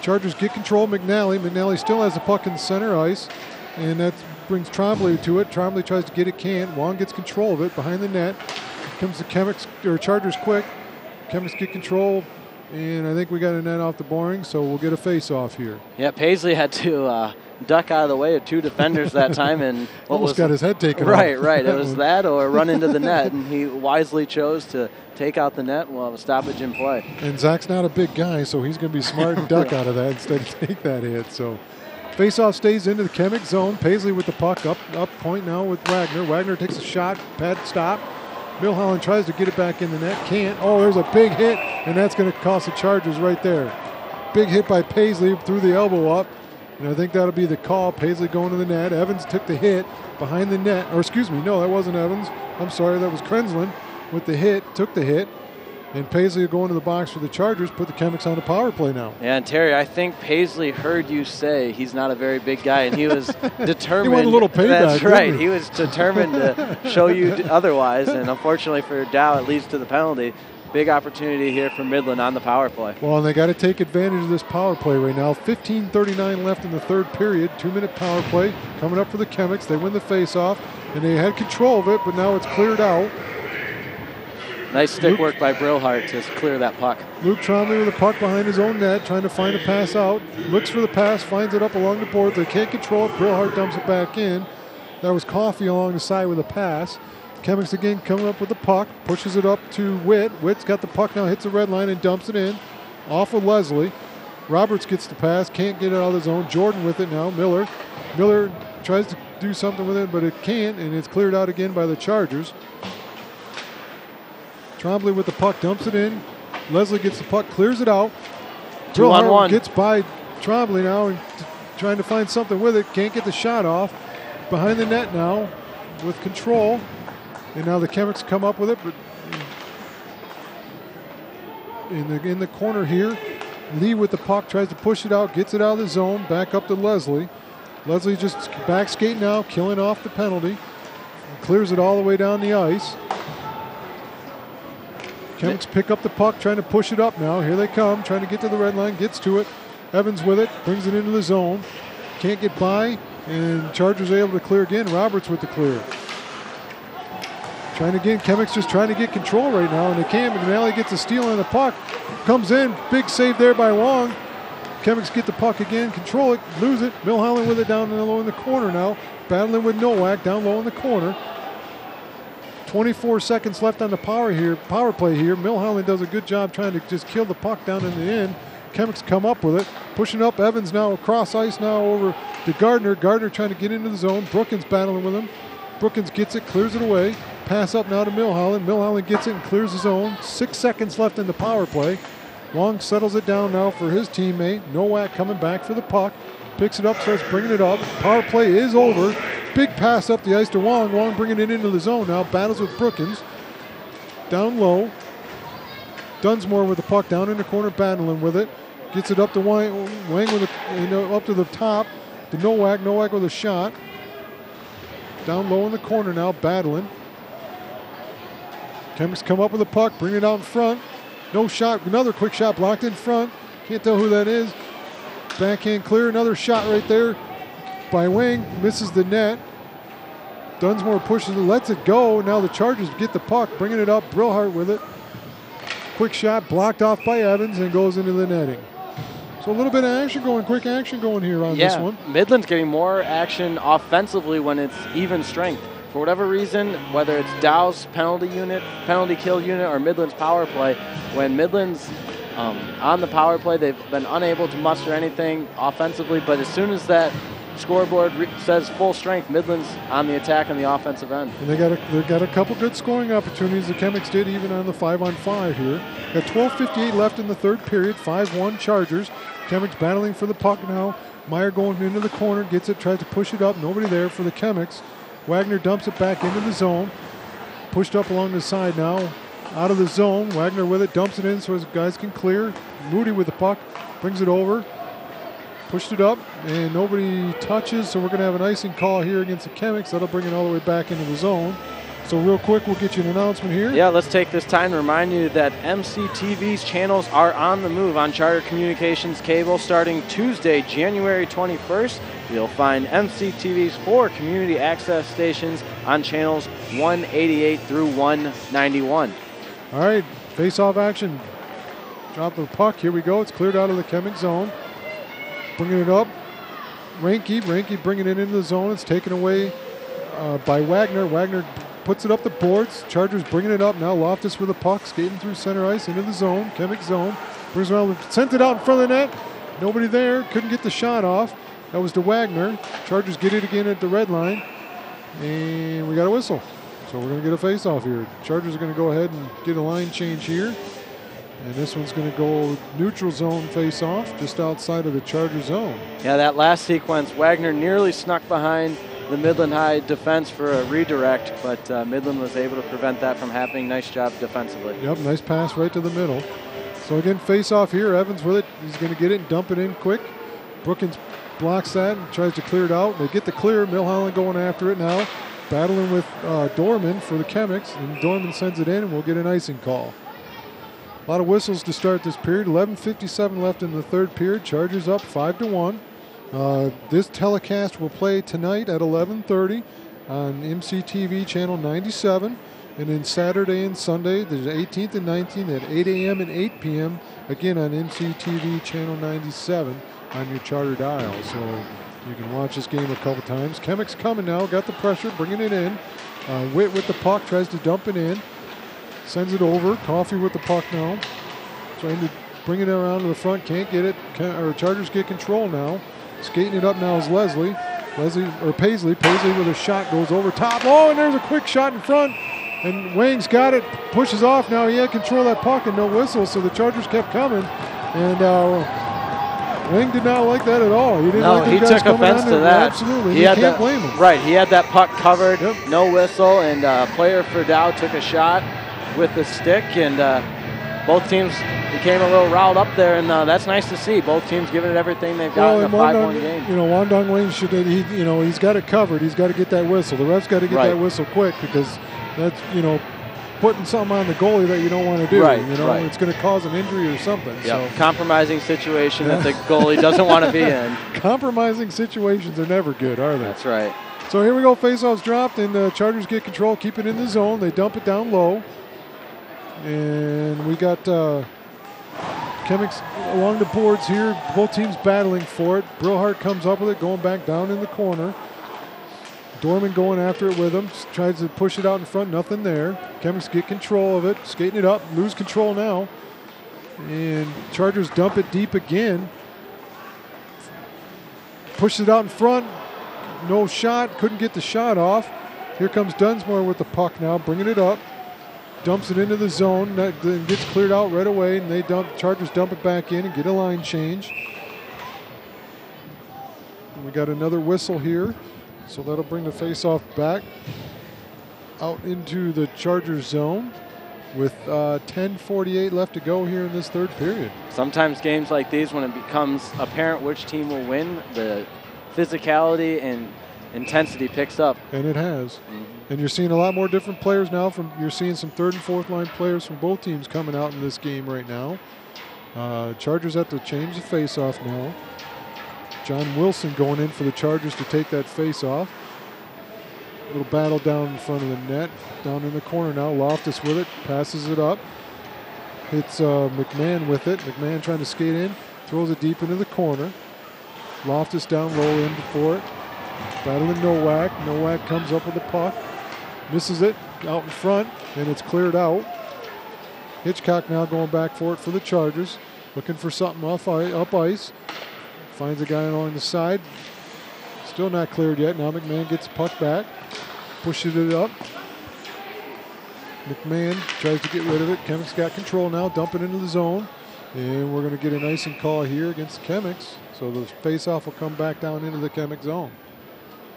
Chargers get control. McNally. McNally still has the puck in center ice, and that brings Trombley to it. Trombley tries to get it, can't. Wong gets control of it behind the net. Comes the Chemics or Chargers quick. Chemics get control. And I think we got a net off the boring, so we'll get a face-off here. Yeah, Paisley had to duck out of the way of two defenders that time. And almost got his head taken off. Right. It was that or run into the net, and he wisely chose to take out the net while the stoppage in play. And Zach's not a big guy, so he's going to be smart and duck out of that instead of take that hit. So face-off stays into the Chemic zone. Paisley with the puck up point now with Wagner. Wagner takes a shot, pad stop. Milholland tries to get it back in the net, can't. Oh, there's a big hit, and that's going to cost the Chargers right there. Big hit by Paisley, threw the elbow up, and I think that'll be the call. Paisley going to the net. Evans took the hit behind the net. Or excuse me, no, that wasn't Evans. I'm sorry, that was Krenslin with the hit, took the hit. And Paisley will go into the box for the Chargers, put the Chemics on the power play now. Yeah, and Terry, I think Paisley heard you say he's not a very big guy, and he was determined. He won a little payback. That's right. He was determined to show you otherwise, and unfortunately for Dow, it leads to the penalty. Big opportunity here for Midland on the power play. Well, and they got to take advantage of this power play right now. 15:39 left in the third period. 2-minute power play coming up for the Chemics. They win the faceoff, and they had control of it, but now it's cleared out. Nice stick work by Brillhart to clear that puck. Luke Trombley with the puck behind his own net, trying to find a pass out. Looks for the pass, finds it up along the board. They can't control it. Brillhart dumps it back in. That was Coffey along the side with a pass. Chemics again coming up with the puck, pushes it up to Witt. Witt's got the puck now, hits the red line and dumps it in. Off of Leslie. Roberts gets the pass, can't get it out of the zone. Jordan with it now. Miller. Miller tries to do something with it, but it can't, and it's cleared out again by the Chargers. Trombley with the puck, dumps it in. Leslie gets the puck, clears it out. Brillhart gets by Trombley now, and trying to find something with it. Can't get the shot off. Behind the net now with control. And now the Chemics come up with it. But in the corner here, Lee with the puck, tries to push it out, gets it out of the zone, back up to Leslie. Leslie just back skating now, killing off the penalty. Clears it all the way down the ice. Chemics pick up the puck, trying to push it up now. Here they come, trying to get to the red line, gets to it. Evans with it, brings it into the zone. Can't get by, and Chargers able to clear again. Roberts with the clear. Trying again, Chemics just trying to get control right now, and they can't. McNally gets a steal on the puck. Comes in, big save there by Wong. Chemics get the puck again, control it, lose it. Milholland with it down low in the corner now. Battling with Nowak down low in the corner. 24 seconds left on the power play here. Milholland does a good job trying to just kill the puck down in the end. Chemics come up with it, pushing up Evans now across ice now over to Gardner. Gardner trying to get into the zone. Brookins battling with him. Brookins gets it, clears it away. Pass up now to Milholland. Milholland gets it and clears his own. 6 seconds left in the power play. Wong settles it down now for his teammate. Nowak coming back for the puck. Picks it up, starts bringing it up. Power play is over. Big pass up the ice to Wong. Wong bringing it into the zone now. Battles with Brookins. Down low. Dunsmore with the puck down in the corner, battling with it. Gets it up to Wang. Wang with a, up to the top to Nowak. Nowak with a shot. Down low in the corner now, battling. Chemics come up with the puck, bring it out in front. No shot, another quick shot blocked in front. Can't tell who that is. Backhand clear, another shot right there by Wang. Misses the net. Dunsmore pushes it, lets it go. Now the Chargers get the puck, bringing it up. Brillhart with it. Quick shot blocked off by Evans and goes into the netting. So a little bit of action going, quick action going here on this one. Midland's getting more action offensively when it's even strength. For whatever reason, whether it's Dow's penalty unit, penalty kill unit, or Midland's power play, when Midland's on the power play, they've been unable to muster anything offensively. But as soon as that scoreboard says full strength, Midland's on the attack on the offensive end. And they got a couple good scoring opportunities. The Chemics did even on the 5-on-5 here. Got 12:58 left in the third period. 5-1 Chargers. Chemics battling for the puck now. Meyer going into the corner, gets it, tries to push it up. Nobody there for the Chemics. Wagner dumps it back into the zone. Pushed up along the side now. Out of the zone. Wagner with it. Dumps it in so his guys can clear. Moody with the puck. Brings it over. Pushed it up. And nobody touches. So we're going to have an icing call here against the Chemics. That'll bring it all the way back into the zone. So real quick, we'll get you an announcement here. Yeah, let's take this time to remind you that MCTV's channels are on the move on Charter Communications Cable starting Tuesday, January 21st. You'll find MCTV's 4 community access stations on channels 188 through 191. All right, face-off action. Drop the puck. Here we go. It's cleared out of the Chemic zone. Bringing it up. Reinke bringing it into the zone. It's taken away by Wagner. Wagner puts it up the boards. Chargers bringing it up now. Loftus with the puck, skating through center ice into the zone, Chemic zone. Brings it around, sent it out in front of the net. Nobody there. Couldn't get the shot off. That was to Wagner. Chargers get it again at the red line. And we got a whistle. So we're going to get a face-off here. Chargers are going to go ahead and get a line change here. And this one's going to go neutral zone face-off just outside of the Charger zone. Yeah, that last sequence, Wagner nearly snuck behind the Midland High defense for a redirect, but Midland was able to prevent that from happening. Nice job defensively. Yep, nice pass right to the middle. So again, face-off here. Evans with it. He's going to get it and dump it in quick. Brookins blocks that and tries to clear it out. They get the clear. Milholland going after it now, battling with Dorman for the Chemics, and Dorman sends it in, and we'll get an icing call. A lot of whistles to start this period. 11:57 left in the third period. Chargers up 5-1. This telecast will play tonight at 11:30 on MCTV channel 97, and then Saturday and Sunday, the 18th and 19th at 8 a.m. and 8 p.m. again on MCTV channel 97. On your Charter dial, so you can watch this game a couple times. Chemics coming now, got the pressure, bringing it in. Witt with the puck, tries to dump it in, sends it over. Coffey with the puck now, trying to bring it around to the front, can't get it. Chargers get control now. Skating it up now is Leslie. Paisley. Paisley with a shot goes over top. Oh, and there's a quick shot in front, and Wang's got it, pushes off now. He had control of that puck and no whistle, so the Chargers kept coming, and Wang did not like that at all. He didn't like the guys took offense to that. Absolutely, you can't blame him. Right, he had that puck covered, no whistle, and a player for Dow took a shot with the stick, and both teams became a little riled up there, and that's nice to see. Both teams giving it everything they've got in a 5-1 game. You know, Yudong Wang he's got it covered. He's got to get that whistle. The ref's got to get that whistle quick, because that's putting something on the goalie that you don't want to do. It's going to cause an injury or something. So compromising situation that the goalie doesn't want to be in. Compromising situations are never good, are they? That's right. So here we go. Face-off's dropped, and the Chargers get control, keep it in the zone. They dump it down low, and we got Chemics along the boards here. Both teams battling for it. Brillhart comes up with it, going back down in the corner. Dorman going after it with him, tries to push it out in front, nothing there. Chemics get control of it, skating it up, lose control now. And Chargers dump it deep again. Pushes it out in front. No shot. Couldn't get the shot off. Here comes Dunsmore with the puck now, bringing it up. Dumps it into the zone. That then gets cleared out right away, and they Chargers dump it back in and get a line change. And we got another whistle here, so that'll bring the faceoff back out into the Chargers zone with 10:48 left to go here in this third period. Sometimes games like these, when it becomes apparent which team will win, the physicality and intensity picks up. And it has. And you're seeing a lot more different players now. You're seeing some third and fourth line players from both teams coming out in this game right now. Chargers have to change the faceoff now. John Wilson going in for the Chargers to take that faceoff. A little battle down in front of the net, down in the corner now. Loftus with it, passes it up. It's McMahon with it. McMahon trying to skate in, throws it deep into the corner. Loftus down low in for it. Battling Nowak. Nowak comes up with the puck. Misses it out in front, and it's cleared out. Hitchcock now going back for it for the Chargers. Looking for something up ice. Finds a guy along the side. Still not cleared yet. Now McMahon gets the puck back. Pushes it up. McMahon tries to get rid of it. Chemics got control now. Dump it into the zone. And we're going to get an icing call here against Chemics. So the faceoff will come back down into the Chemics zone.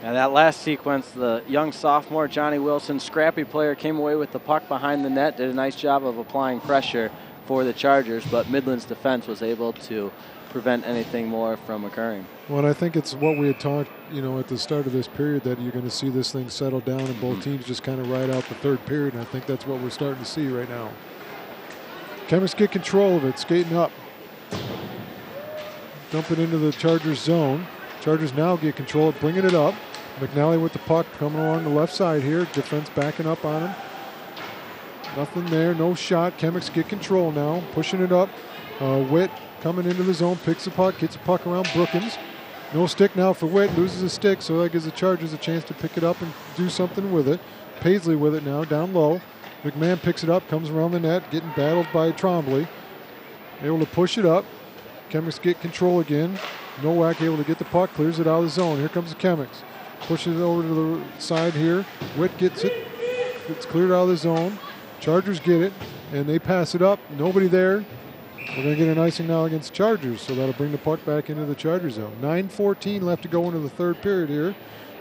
And that last sequence, the young sophomore, Johnny Wilson, scrappy player, came away with the puck behind the net, did a nice job of applying pressure for the Chargers, but Midland's defense was able to prevent anything more from occurring. Well, and I think it's what we had talked, you know, at the start of this period, that you're going to see this thing settle down and both teams just kind of ride out the third period, and I think that's what we're starting to see right now. Chemists get control of it, skating up. Dump it into the Chargers zone. Chargers now get control of bringing it up. McNally with the puck coming along the left side here. Defense backing up on him. Nothing there. No shot. Chemics get control now. Pushing it up. Witt coming into the zone. Picks the puck. Gets the puck around Brookins. No stick now for Witt. Loses a stick. So that gives the Chargers a chance to pick it up and do something with it. Paisley with it now. Down low. McMahon picks it up. Comes around the net. Getting battled by Trombley. Able to push it up. Chemics get control again. Nowak able to get the puck, clears it out of the zone. Here comes the Chemics. Pushes it over to the side here. Witt gets it. It's cleared out of the zone. Chargers get it, and they pass it up. Nobody there. We're going to get an icing now against Chargers, so that'll bring the puck back into the Chargers zone. 9:14 left to go into the third period here.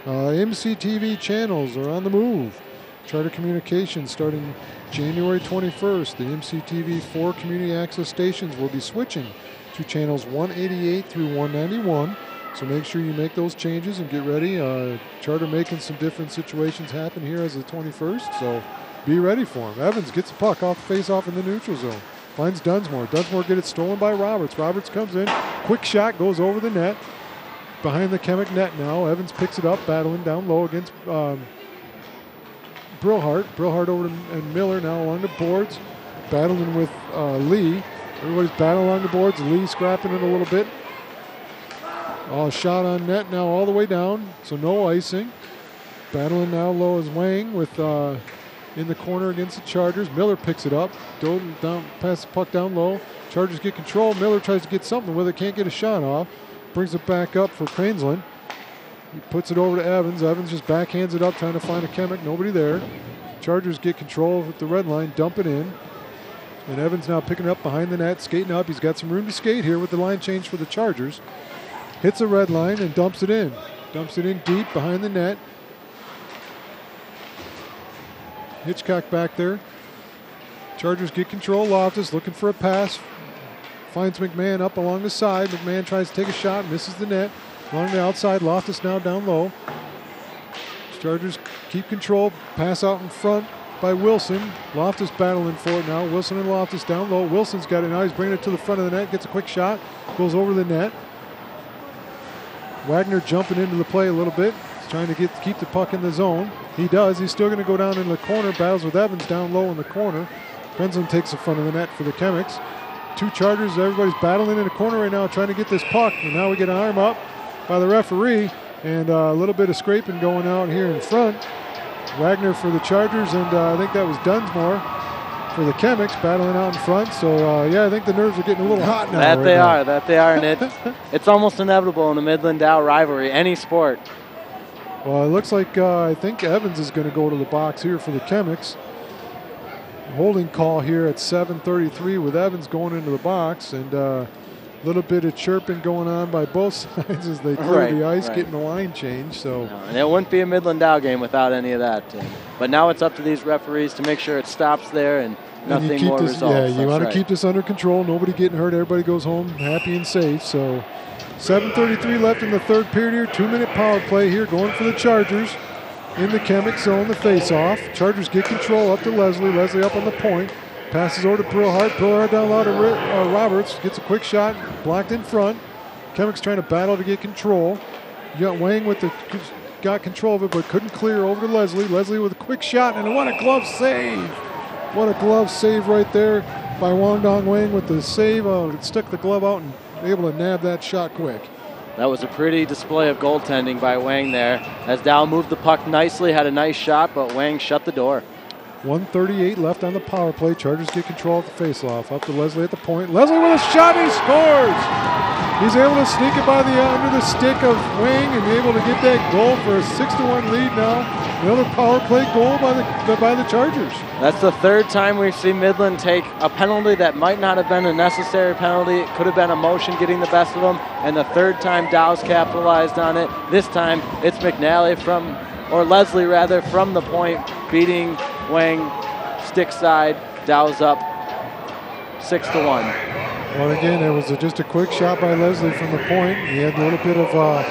MCTV channels are on the move. Charter Communications starting January 21st. The MCTV 4 community access stations will be switching to channels 188 through 191. So make sure you make those changes and get ready. Charter making some different situations happen here as the 21st, so be ready for him. Evans gets the puck off the face-off in the neutral zone. Finds Dunsmore. Dunsmore gets it stolen by Roberts. Roberts comes in. Quick shot goes over the net. Behind the Chemic net now. Evans picks it up, battling down low against Brillhart. Brillhart over to Miller now along the boards. Battling with Lee. Everybody's battling on the boards. Lee scrapping it a little bit. Oh, shot on net now all the way down. So no icing. Battling now low is Wang with in the corner against the Chargers. Miller picks it up. Doden down, passes the puck down low. Chargers get control. Miller tries to get something with it. Can't get a shot off. Brings it back up for Cranesland. He puts it over to Evans. Evans just backhands it up, trying to find a Chemic. Nobody there. Chargers get control with the red line. Dump it in. And Evans now picking up behind the net, skating up. He's got some room to skate here with the line change for the Chargers. Hits a red line and dumps it in. Dumps it in deep behind the net. Hitchcock back there. Chargers get control. Loftus looking for a pass. Finds McMahon up along the side. McMahon tries to take a shot, misses the net. Along the outside, Loftus now down low. Chargers keep control. Pass out in front by Wilson. Loftus battling for it now. Wilson and Loftus down low. Wilson's got it now. He's bringing it to the front of the net. Gets a quick shot. Goes over the net. Wagner jumping into the play a little bit. He's trying to keep the puck in the zone. He does. He's still going to go down in the corner. Battles with Evans down low in the corner. Krenslin takes the front of the net for the Chemics. Two Chargers. Everybody's battling in the corner right now trying to get this puck. And now we get an arm up by the referee. And a little bit of scraping going out here in front. Wagner for the Chargers, and I think that was Dunsmore. for the Chemics, battling out in front. So, yeah, I think the nerves are getting a little hot now. That they are. And it's almost inevitable in the Midland-Dow rivalry, any sport. Well, it looks like I think Evans is going to go to the box here for the Chemics. Holding call here at 7:33 with Evans going into the box. And a little bit of chirping going on by both sides as they clear the ice, getting the line changed. So. And it wouldn't be a Midland-Dow game without any of that. But now it's up to these referees to make sure it stops there and nothing more results. Yeah, you want to keep this under control. Nobody getting hurt. Everybody goes home happy and safe. So 7:33 left in the third period here. 2-minute power play here going for the Chargers in the Chemic zone, the face-off. Chargers get control up to Leslie. Leslie up on the point. Passes over to Brillhart. Brillhart down low to Roberts. Gets a quick shot. Blocked in front. Chemics trying to battle to get control. You got Wang with the... Got control of it, but couldn't clear over to Leslie. Leslie with a quick shot, and what a glove save! What a glove save right there by Yudong Wang with the save. Stuck the glove out and able to nab that shot quick. That was a pretty display of goaltending by Wang there. As Dow moved the puck nicely, had a nice shot, but Wang shut the door. 1:38 left on the power play. Chargers get control of the faceoff. Up to Leslie at the point. Leslie with a shot, and he scores! He's able to sneak it by the under the stick of Wang and able to get that goal for a 6-1 lead now. Another power play goal by the Chargers. That's the third time we've seen Midland take a penalty that might not have been a necessary penalty. It could have been emotion getting the best of them. And the third time Dow's capitalized on it. This time it's McNally from... or Leslie rather, from the point, beating Wang, stick side. Dow's up 6-1. Well, again, it was just a quick shot by Leslie from the point. He had a little bit of a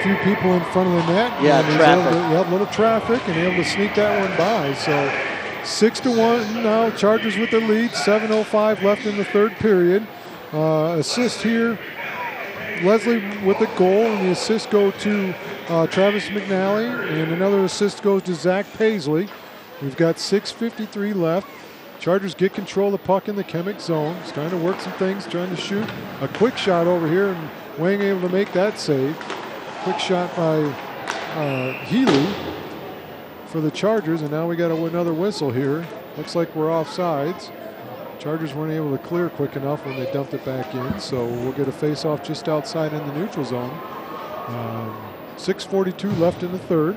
few people in front of the net. Yeah, traffic. A little traffic, and able to sneak that one by. So 6-1 now, Chargers with the lead, 7:05 left in the third period. Assist here, Leslie with the goal, and the assist go to Travis McNally, and another assist goes to Zach Paisley. We've got 6:53 left. Chargers get control of the puck in the Chemic zone. He's trying to work some things, trying to shoot. A quick shot over here, and Wang able to make that save. Quick shot by Healy for the Chargers, and now we got another whistle here. Looks like we're offsides. Chargers weren't able to clear quick enough when they dumped it back in, so we'll get a face-off just outside in the neutral zone. 6:42 left in the third.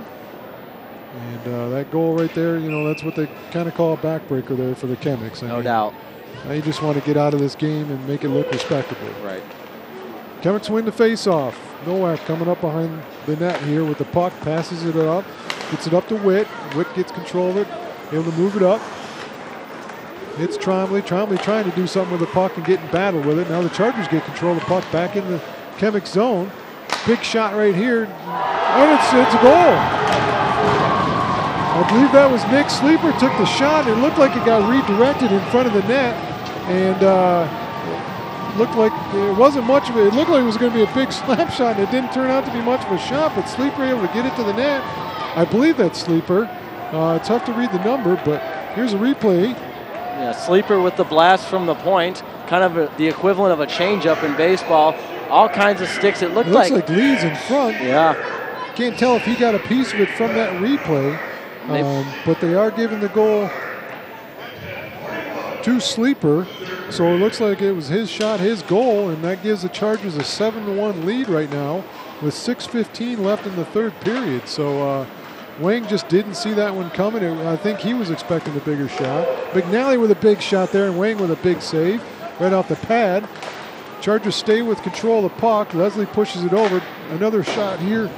And that goal right there, you know, that's what they kind of call a backbreaker there for the Chemics. No doubt. Now you just want to get out of this game and make it look respectable. Right. Chemics win the face-off. Nowak coming up behind the net here with the puck, passes it up, gets it up to Witt. Witt gets control of it, able to move it up. It's Trombley. Trombley trying to do something with the puck and getting battled with it. Now the Chargers get control of the puck back in the Chemic zone. Big shot right here, and it's a goal. I believe that was Nick Sleeper took the shot. It looked like it got redirected in front of the net, and looked like it wasn't much of it. It looked like it was going to be a big slap shot, and it didn't turn out to be much of a shot, but Sleeper able to get it to the net. I believe that's Sleeper. Tough to read the number, but here's a replay. Yeah, Sleeper with the blast from the point, kind of the equivalent of a changeup in baseball. All kinds of sticks. It looks like Lee's in front. Yeah. Can't tell if he got a piece of it from that replay. But they are giving the goal to Sleeper. So it looks like it was his shot, his goal, and that gives the Chargers a 7-1 lead right now with 6:15 left in the third period. So Wang just didn't see that one coming. I think he was expecting a bigger shot. McNally with a big shot there, and Wang with a big save right off the pad. Chargers stay with control of the puck. Leslie pushes it over. Another shot here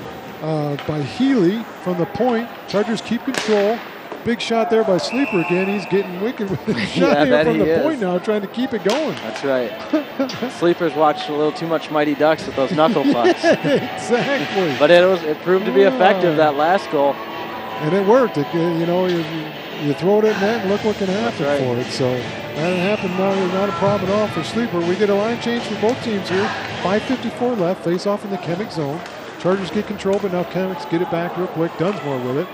by Healy from the point. Chargers keep control. Big shot there by Sleeper again. He's getting wicked with the shot here from the point now, trying to keep it going. That's right. Sleeper's watched a little too much Mighty Ducks with those knuckle pucks. Yeah, exactly. But it proved to be effective, that last goal. And it worked. You know, you throw it at net and look what can happen for it. So that didn't happen. Not a problem at all for Sleeper. We get a line change for both teams here. 5:54 left. Face off in the Chemic zone. Chargers get control, but now Chemics get it back real quick. Dunsmore with it.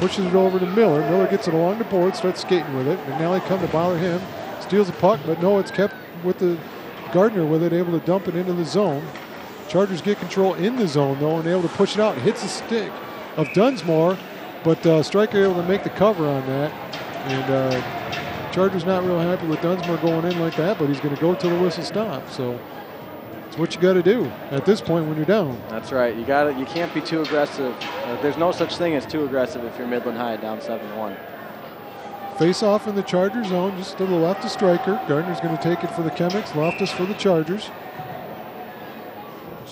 Pushes it over to Miller. Miller gets it along the board, starts skating with it. McNally come to bother him. Steals the puck, but no, it's kept with the Gardner with it, able to dump it into the zone. Chargers get control in the zone, though, and able to push it out. It hits the stick of Dunsmore, but Stryker able to make the cover on that. And Chargers not real happy with Dunsmore going in like that, but he's going to go till the whistle stops. So it's what you got to do at this point when you're down. That's right. You got it. You can't be too aggressive. There's no such thing as too aggressive if you're Midland High down 7-1. Face off in the Charger zone, just to the left of Stryker. Gardner's going to take it for the Chemics, Loftus for the Chargers.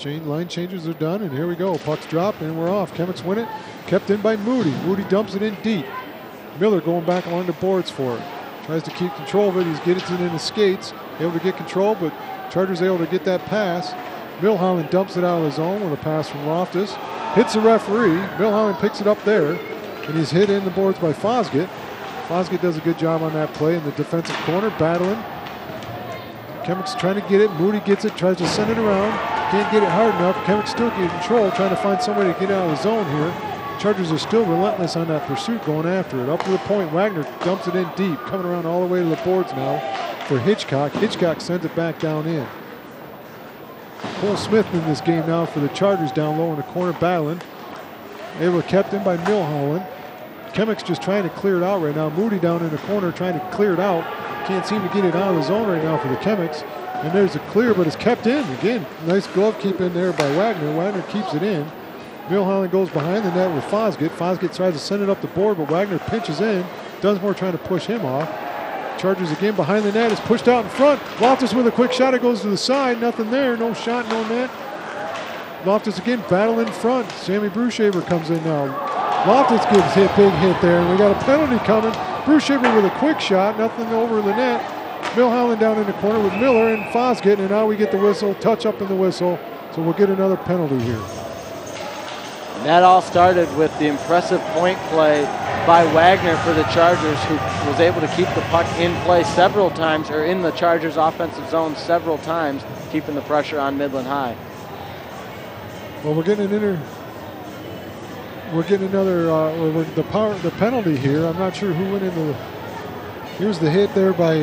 Line changes are done, and here we go. Pucks drop, and we're off. Chemics win it, kept in by Moody. Moody dumps it in deep. Miller going back along the boards for it. Tries to keep control of it. He's getting it in the skates. Able to get control, but Chargers able to get that pass. Milholland dumps it out of his zone with a pass from Loftus. Hits the referee. Milholland picks it up there, and he's hit in the boards by Fosgate. Fosgate does a good job on that play in the defensive corner, battling. Chemics trying to get it. Moody gets it, tries to send it around. Can't get it hard enough. Chemics still getting control, trying to find somebody to get out of the zone here. Chargers are still relentless on that pursuit, going after it. Up to the point, Wagner dumps it in deep, coming around all the way to the boards now for Hitchcock. Hitchcock sends it back down in. Cole Smith in this game now for the Chargers, down low in the corner, battling. They were kept in by Milholland. Chemics just trying to clear it out right now. Moody down in the corner trying to clear it out. Can't seem to get it out of the zone right now for the Chemics. And there's a clear, but it's kept in again. Nice glove keep in there by Wagner. Wagner keeps it in. Milholland goes behind the net with Fosgate. Fosgate tries to send it up the board, but Wagner pinches in. Dunsmore trying to push him off. Chargers again behind the net. It's pushed out in front. Loftus with a quick shot. It goes to the side. Nothing there. No shot, no net. Loftus again battle in front. Sammy Bruce Schaber comes in now. Loftus gives a big hit there, and we got a penalty coming. Bruce Schaber with a quick shot, nothing over the net. Milholland down in the corner with Miller and Fosgate, and now we get the whistle, touch up in the whistle, so we'll get another penalty here. And that all started with the impressive point play by Wagner for the Chargers, who was able to keep the puck in play several times, or in the Chargers' offensive zone several times, keeping the pressure on Midland High. Well, we're getting an penalty here. I'm not sure who went into the... Here's the hit there by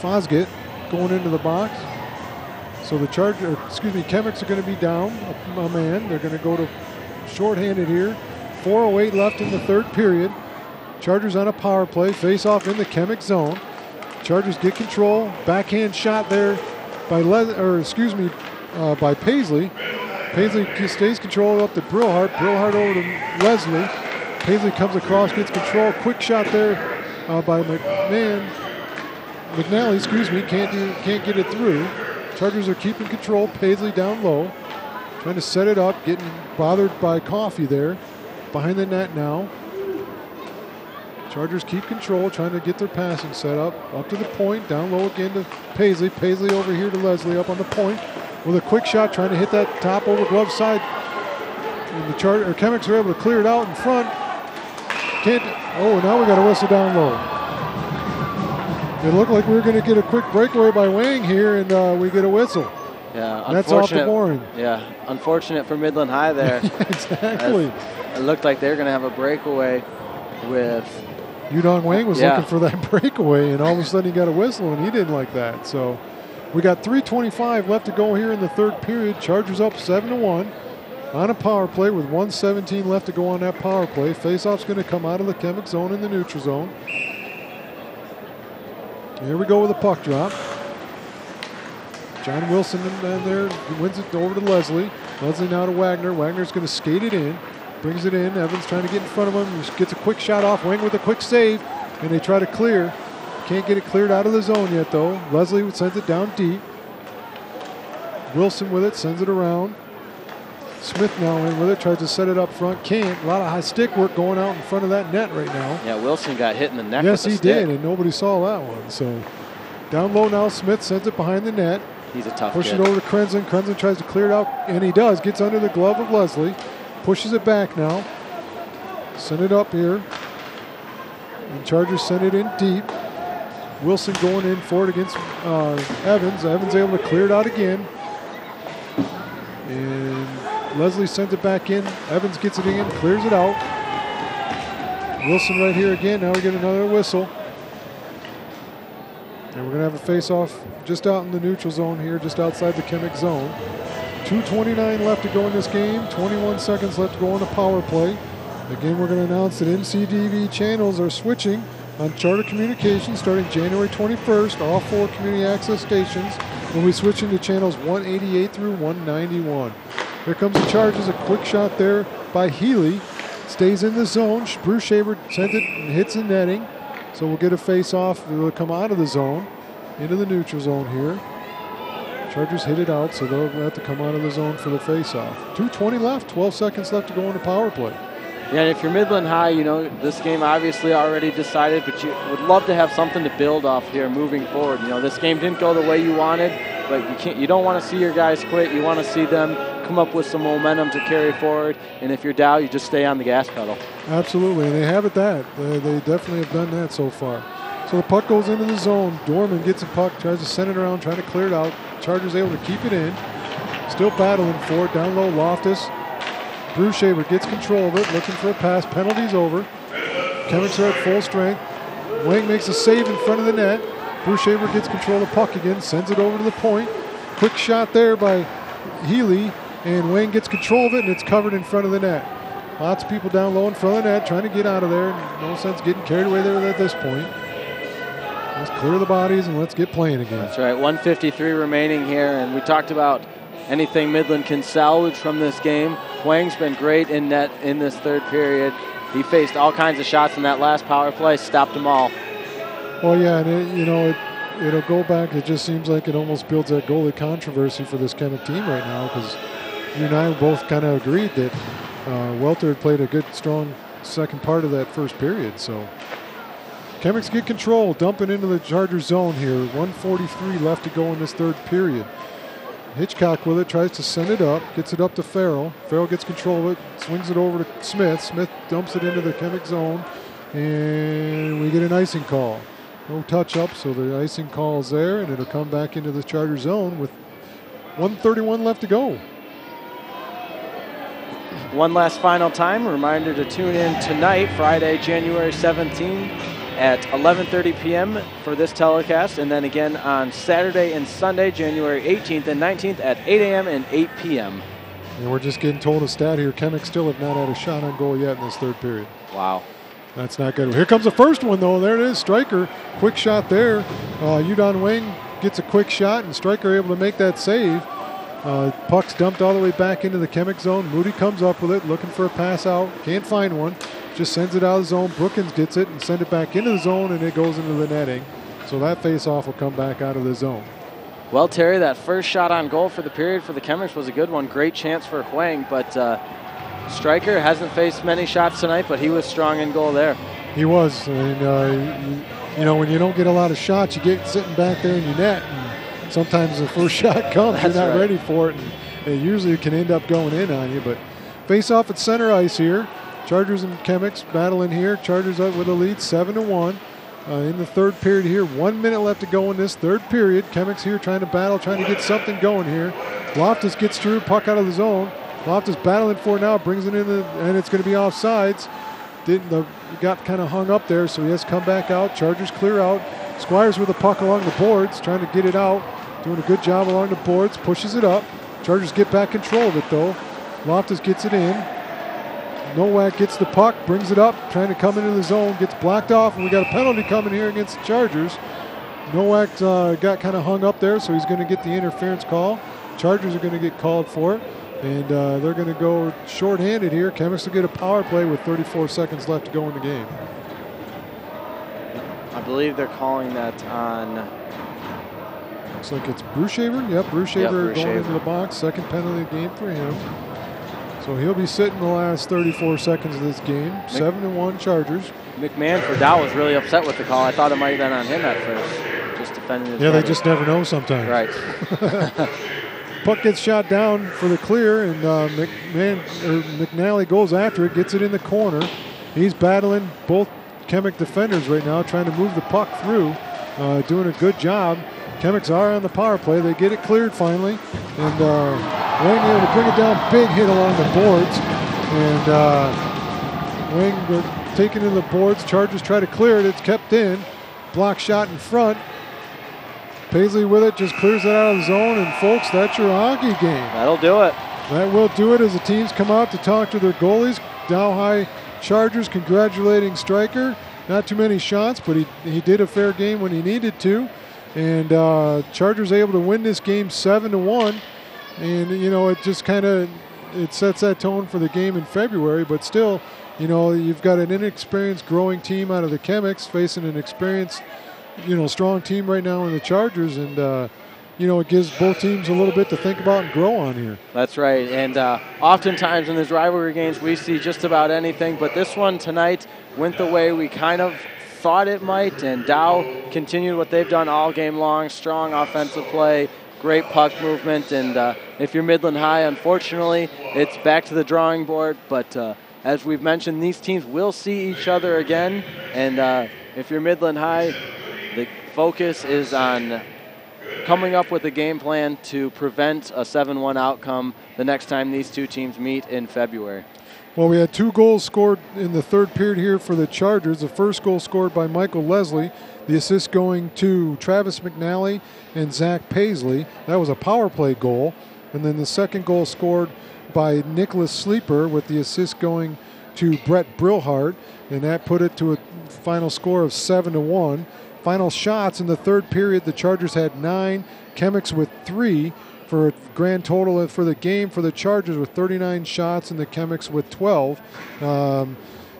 Fosgate going into the box. So the Chemics are going to be down a man. They're going to go to shorthanded here. 4:08 left in the third period. Chargers on a power play. Face off in the Chemics zone. Chargers get control. Backhand shot there by Paisley. Paisley stays control up to Brillhart. Brillhart over to Leslie. Paisley comes across, gets control. Quick shot there by McNally. Can't get it through. Chargers are keeping control. Paisley down low, trying to set it up. Getting bothered by Coffey there, behind the net now. Chargers keep control, trying to get their passing set up. Up to the point, down low again to Paisley. Paisley over here to Leslie, up on the point. With a quick shot, trying to hit that top over glove side. And the Chemics are able to clear it out in front. Now we got a whistle down low. It looked like we were going to get a quick breakaway by Wang here, and we get a whistle. Yeah, and that's off the boring. Yeah, unfortunate for Midland High there. Yeah, exactly. It looked like they were going to have a breakaway with... Yudong Wang was looking for that breakaway, and all of a sudden he got a whistle, and he didn't like that, so... We got 3:25 left to go here in the third period. Chargers up 7-1 on a power play with 1:17 left to go on that power play. Faceoff's going to come out of the Chemics zone in the neutral zone. Here we go with a puck drop. John Wilson in there wins it over to Leslie. Leslie now to Wagner. Wagner's going to skate it in, brings it in. Evans trying to get in front of him. Just gets a quick shot off. Wang with a quick save, and they try to clear. Can't get it cleared out of the zone yet, though. Leslie sends it down deep. Wilson with it, sends it around. Smith now in with it, tries to set it up front. Can't. A lot of high stick work going out in front of that net right now. Yeah, Wilson got hit in the neck. Yes, he did, and nobody saw that one. So down low now, Smith sends it behind the net. He's a tough kid. Push it over to Krenzen. Krenzen tries to clear it out, and he does. Gets under the glove of Leslie. Pushes it back now. Send it up here. And Chargers send it in deep. Wilson going in for it against Evans. Evans able to clear it out again. And Leslie sends it back in. Evans gets it in, clears it out. Wilson right here again. Now we get another whistle. And we're going to have a face-off just out in the neutral zone here, just outside the Chemics zone. 2:29 left to go in this game. 21 seconds left to go on the power play. Again, we're going to announce that MCTV channels are switching on Charter Communications starting January 21st, all four community access stations will be switching to channels 188 through 191. Here comes the Chargers, a quick shot there by Healy. Stays in the zone. Bruce Schaber sent it and hits the netting. So we'll get a face-off. It'll come out of the zone, into the neutral zone here. Chargers hit it out, so they'll have to come out of the zone for the face-off. 2:20 left, 12 seconds left to go on the power play. Yeah, if you're Midland High, you know, this game obviously already decided, but you would love to have something to build off here moving forward. You know, this game didn't go the way you wanted, but you can't, you don't want to see your guys quit. You want to see them come up with some momentum to carry forward. And if you're Dow, you just stay on the gas pedal. Absolutely, and they have it that. They definitely have done that so far. So the puck goes into the zone. Dorman gets the puck, tries to send it around, trying to clear it out. Chargers able to keep it in. Still battling for it. Down low, Loftus. Bruce Schaber gets control of it, looking for a pass. Penalty's over. Chemics are at full strength. Wang makes a save in front of the net. Bruce Schaber gets control of the puck again, sends it over to the point. Quick shot there by Healy, and Wang gets control of it, and it's covered in front of the net. Lots of people down low in front of the net trying to get out of there. No sense getting carried away there at this point. Let's clear the bodies, and let's get playing again. That's right, 1:53 remaining here, and we talked about anything Midland can salvage from this game. Wang's been great in net in this third period. He faced all kinds of shots in that last power play, stopped them all. Well, yeah, and it'll go back. It just seems like it almost builds that goalie controversy for this kind of team right now, because you and I both kind of agreed that Welter had played a good, strong second part of that first period. So Chemics get control, dumping into the Chargers zone here. 1:43 left to go in this third period. Hitchcock with it, tries to send it up, gets it up to Farrell. Farrell gets control of it, swings it over to Smith. Smith dumps it into the Chemic zone, and we get an icing call. No touch-up, so the icing call is there, and it'll come back into the Charger zone with 1:31 left to go. One last final time, a reminder to tune in tonight, Friday, January 17th at 11:30 p.m. for this telecast, and then again on Saturday and Sunday, January 18th and 19th at 8 a.m. and 8 p.m. And we're just getting told a stat here. Chemics still have not had a shot on goal yet in this third period. Wow. That's not good. Here comes the first one, though. There it is. Stryker, quick shot there. Yudong Wang gets a quick shot, and Stryker able to make that save. Puck's dumped all the way back into the Chemic zone. Moody comes up with it, looking for a pass out. Can't find one. Just sends it out of the zone. Brookins gets it and sends it back into the zone, and it goes into the netting. So that face-off will come back out of the zone. Well, Terry, that first shot on goal for the period for the Chemics was a good one. Great chance for Huang, but Stryker hasn't faced many shots tonight, but he was strong in goal there. He was. And, you know, when you don't get a lot of shots, you get sitting back there in your net, and sometimes the first shot comes, you're not ready for it, and it usually can end up going in on you. But face-off at center ice here. Chargers and Chemics battling here. Chargers up with a lead 7-1 in the third period here. 1 minute left to go in this third period. Chemics here trying to battle, trying to get something going here. Loftus gets through, puck out of the zone. Loftus battling for it now, brings it in, and it's going to be offsides. Got kind of hung up there, so he has to come back out. Chargers clear out. Squires with the puck along the boards, trying to get it out. Doing a good job along the boards, pushes it up. Chargers get back control of it, though. Loftus gets it in. Nowak gets the puck, brings it up, trying to come into the zone, gets blocked off, and we got a penalty coming here against the Chargers. Nowak got kind of hung up there, so he's going to get the interference call. Chargers are going to get called for it, and they're going to go shorthanded here. Chemics will get a power play with 34 seconds left to go in the game. I believe they're calling that on... Looks like it's Bruce Schaber. Yep, Bruce Schaber going into the box. Second penalty of the game for him. So he'll be sitting the last 34 seconds of this game. 7-1 Chargers. McMahon for Dow was really upset with the call. I thought it might have been on him at first. Just defending his brother. They just never know sometimes. Right. Puck gets shot down for the clear, and McNally goes after it, gets it in the corner. He's battling both Chemic defenders right now, trying to move the puck through, doing a good job. Chemics are on the power play. They get it cleared finally, and Wang able to bring it down. Big hit along the boards, and Wang taken in the boards. Chargers try to clear it. It's kept in. Block shot in front. Paisley with it, just clears it out of the zone, and folks, that's your hockey game. That'll do it. That will do it as the teams come out to talk to their goalies. Dow High Chargers congratulating Stryker. Not too many shots, but he did a fair game when he needed to. And Chargers able to win this game 7-1. And, you know, it just kind of, it sets that tone for the game in February. But still, you know, you've got an inexperienced growing team out of the Chemics facing an experienced, you know, strong team right now in the Chargers. And, you know, it gives both teams a little bit to think about and grow on here. That's right. And oftentimes in these rivalry games, we see just about anything. But this one tonight went the way we kind of thought it might. And Dow continued what they've done all game long. Strong offensive play, great puck movement. And if you're Midland High, unfortunately, it's back to the drawing board. But as we've mentioned, these teams will see each other again. And if you're Midland High, the focus is on coming up with a game plan to prevent a 7-1 outcome the next time these two teams meet in February. Well, we had two goals scored in the third period here for the Chargers. The first goal scored by Michael Leslie, the assist going to Travis McNally and Zach Paisley. That was a power play goal. And then the second goal scored by Nicholas Sleeper with the assist going to Brett Brillhart. And that put it to a final score of 7-1. Final shots in the third period, the Chargers had 9, Chemics with 3, for a grand total for the game for the Chargers with 39 shots and the Chemics with 12. And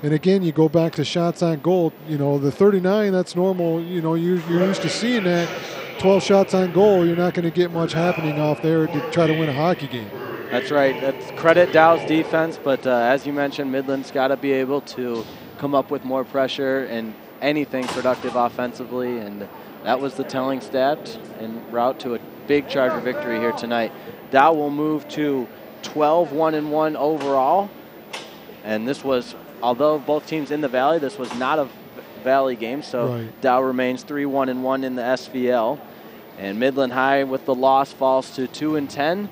again, you go back to shots on goal. You know, the 39, that's normal. You know, you're used to seeing that. 12 shots on goal, you're not going to get much happening off there to try to win a hockey game. That's right. That's credit Dow's defense, but as you mentioned, Midland's got to be able to come up with more pressure and anything productive offensively, and that was the telling stat en route to a big Charger victory here tonight. Dow will move to 12-1-1 overall, and this was, although both teams in the Valley, this was not a Valley game, so right. Dow remains 3-1-1 in the SVL, and Midland High with the loss falls to 2-10.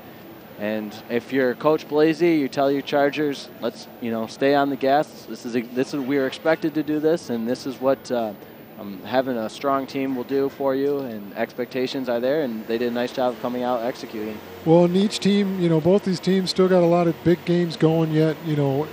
And if you're Coach Blasey, you tell your Chargers, let's, you know, stay on the gas. This is we're expected to do this, and this is what having a strong team will do for you. And expectations are there, and they did a nice job of coming out executing. Well, and each team, you know, both these teams still got a lot of big games going yet. You know,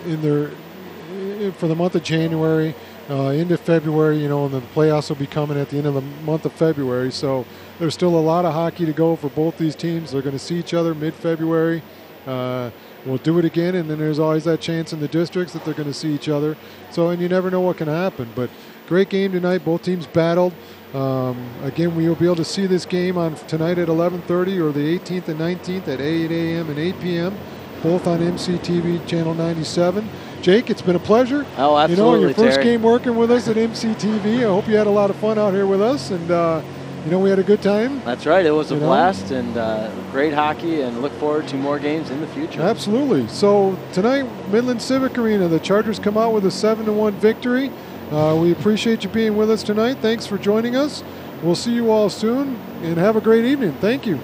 for the month of January, into February. You know, and the playoffs will be coming at the end of the month of February. So there's still a lot of hockey to go for both these teams. They're going to see each other mid-February. We'll do it again, and then there's always that chance in the districts that they're going to see each other. So, and you never know what can happen. But great game tonight. Both teams battled. Again, we will be able to see this game on tonight at 11:30 or the 18th and 19th at 8 a.m. and 8 p.m., both on MCTV Channel 97. Jake, it's been a pleasure. Oh, absolutely, you know, your first Terry. Game working with us at MCTV. I hope you had a lot of fun out here with us. And, you know, we had a good time. That's right. It was a blast and great hockey, and look forward to more games in the future. Absolutely. So tonight, Midland Civic Arena, the Chargers come out with a 7-1 victory. We appreciate you being with us tonight. Thanks for joining us. We'll see you all soon, and have a great evening. Thank you.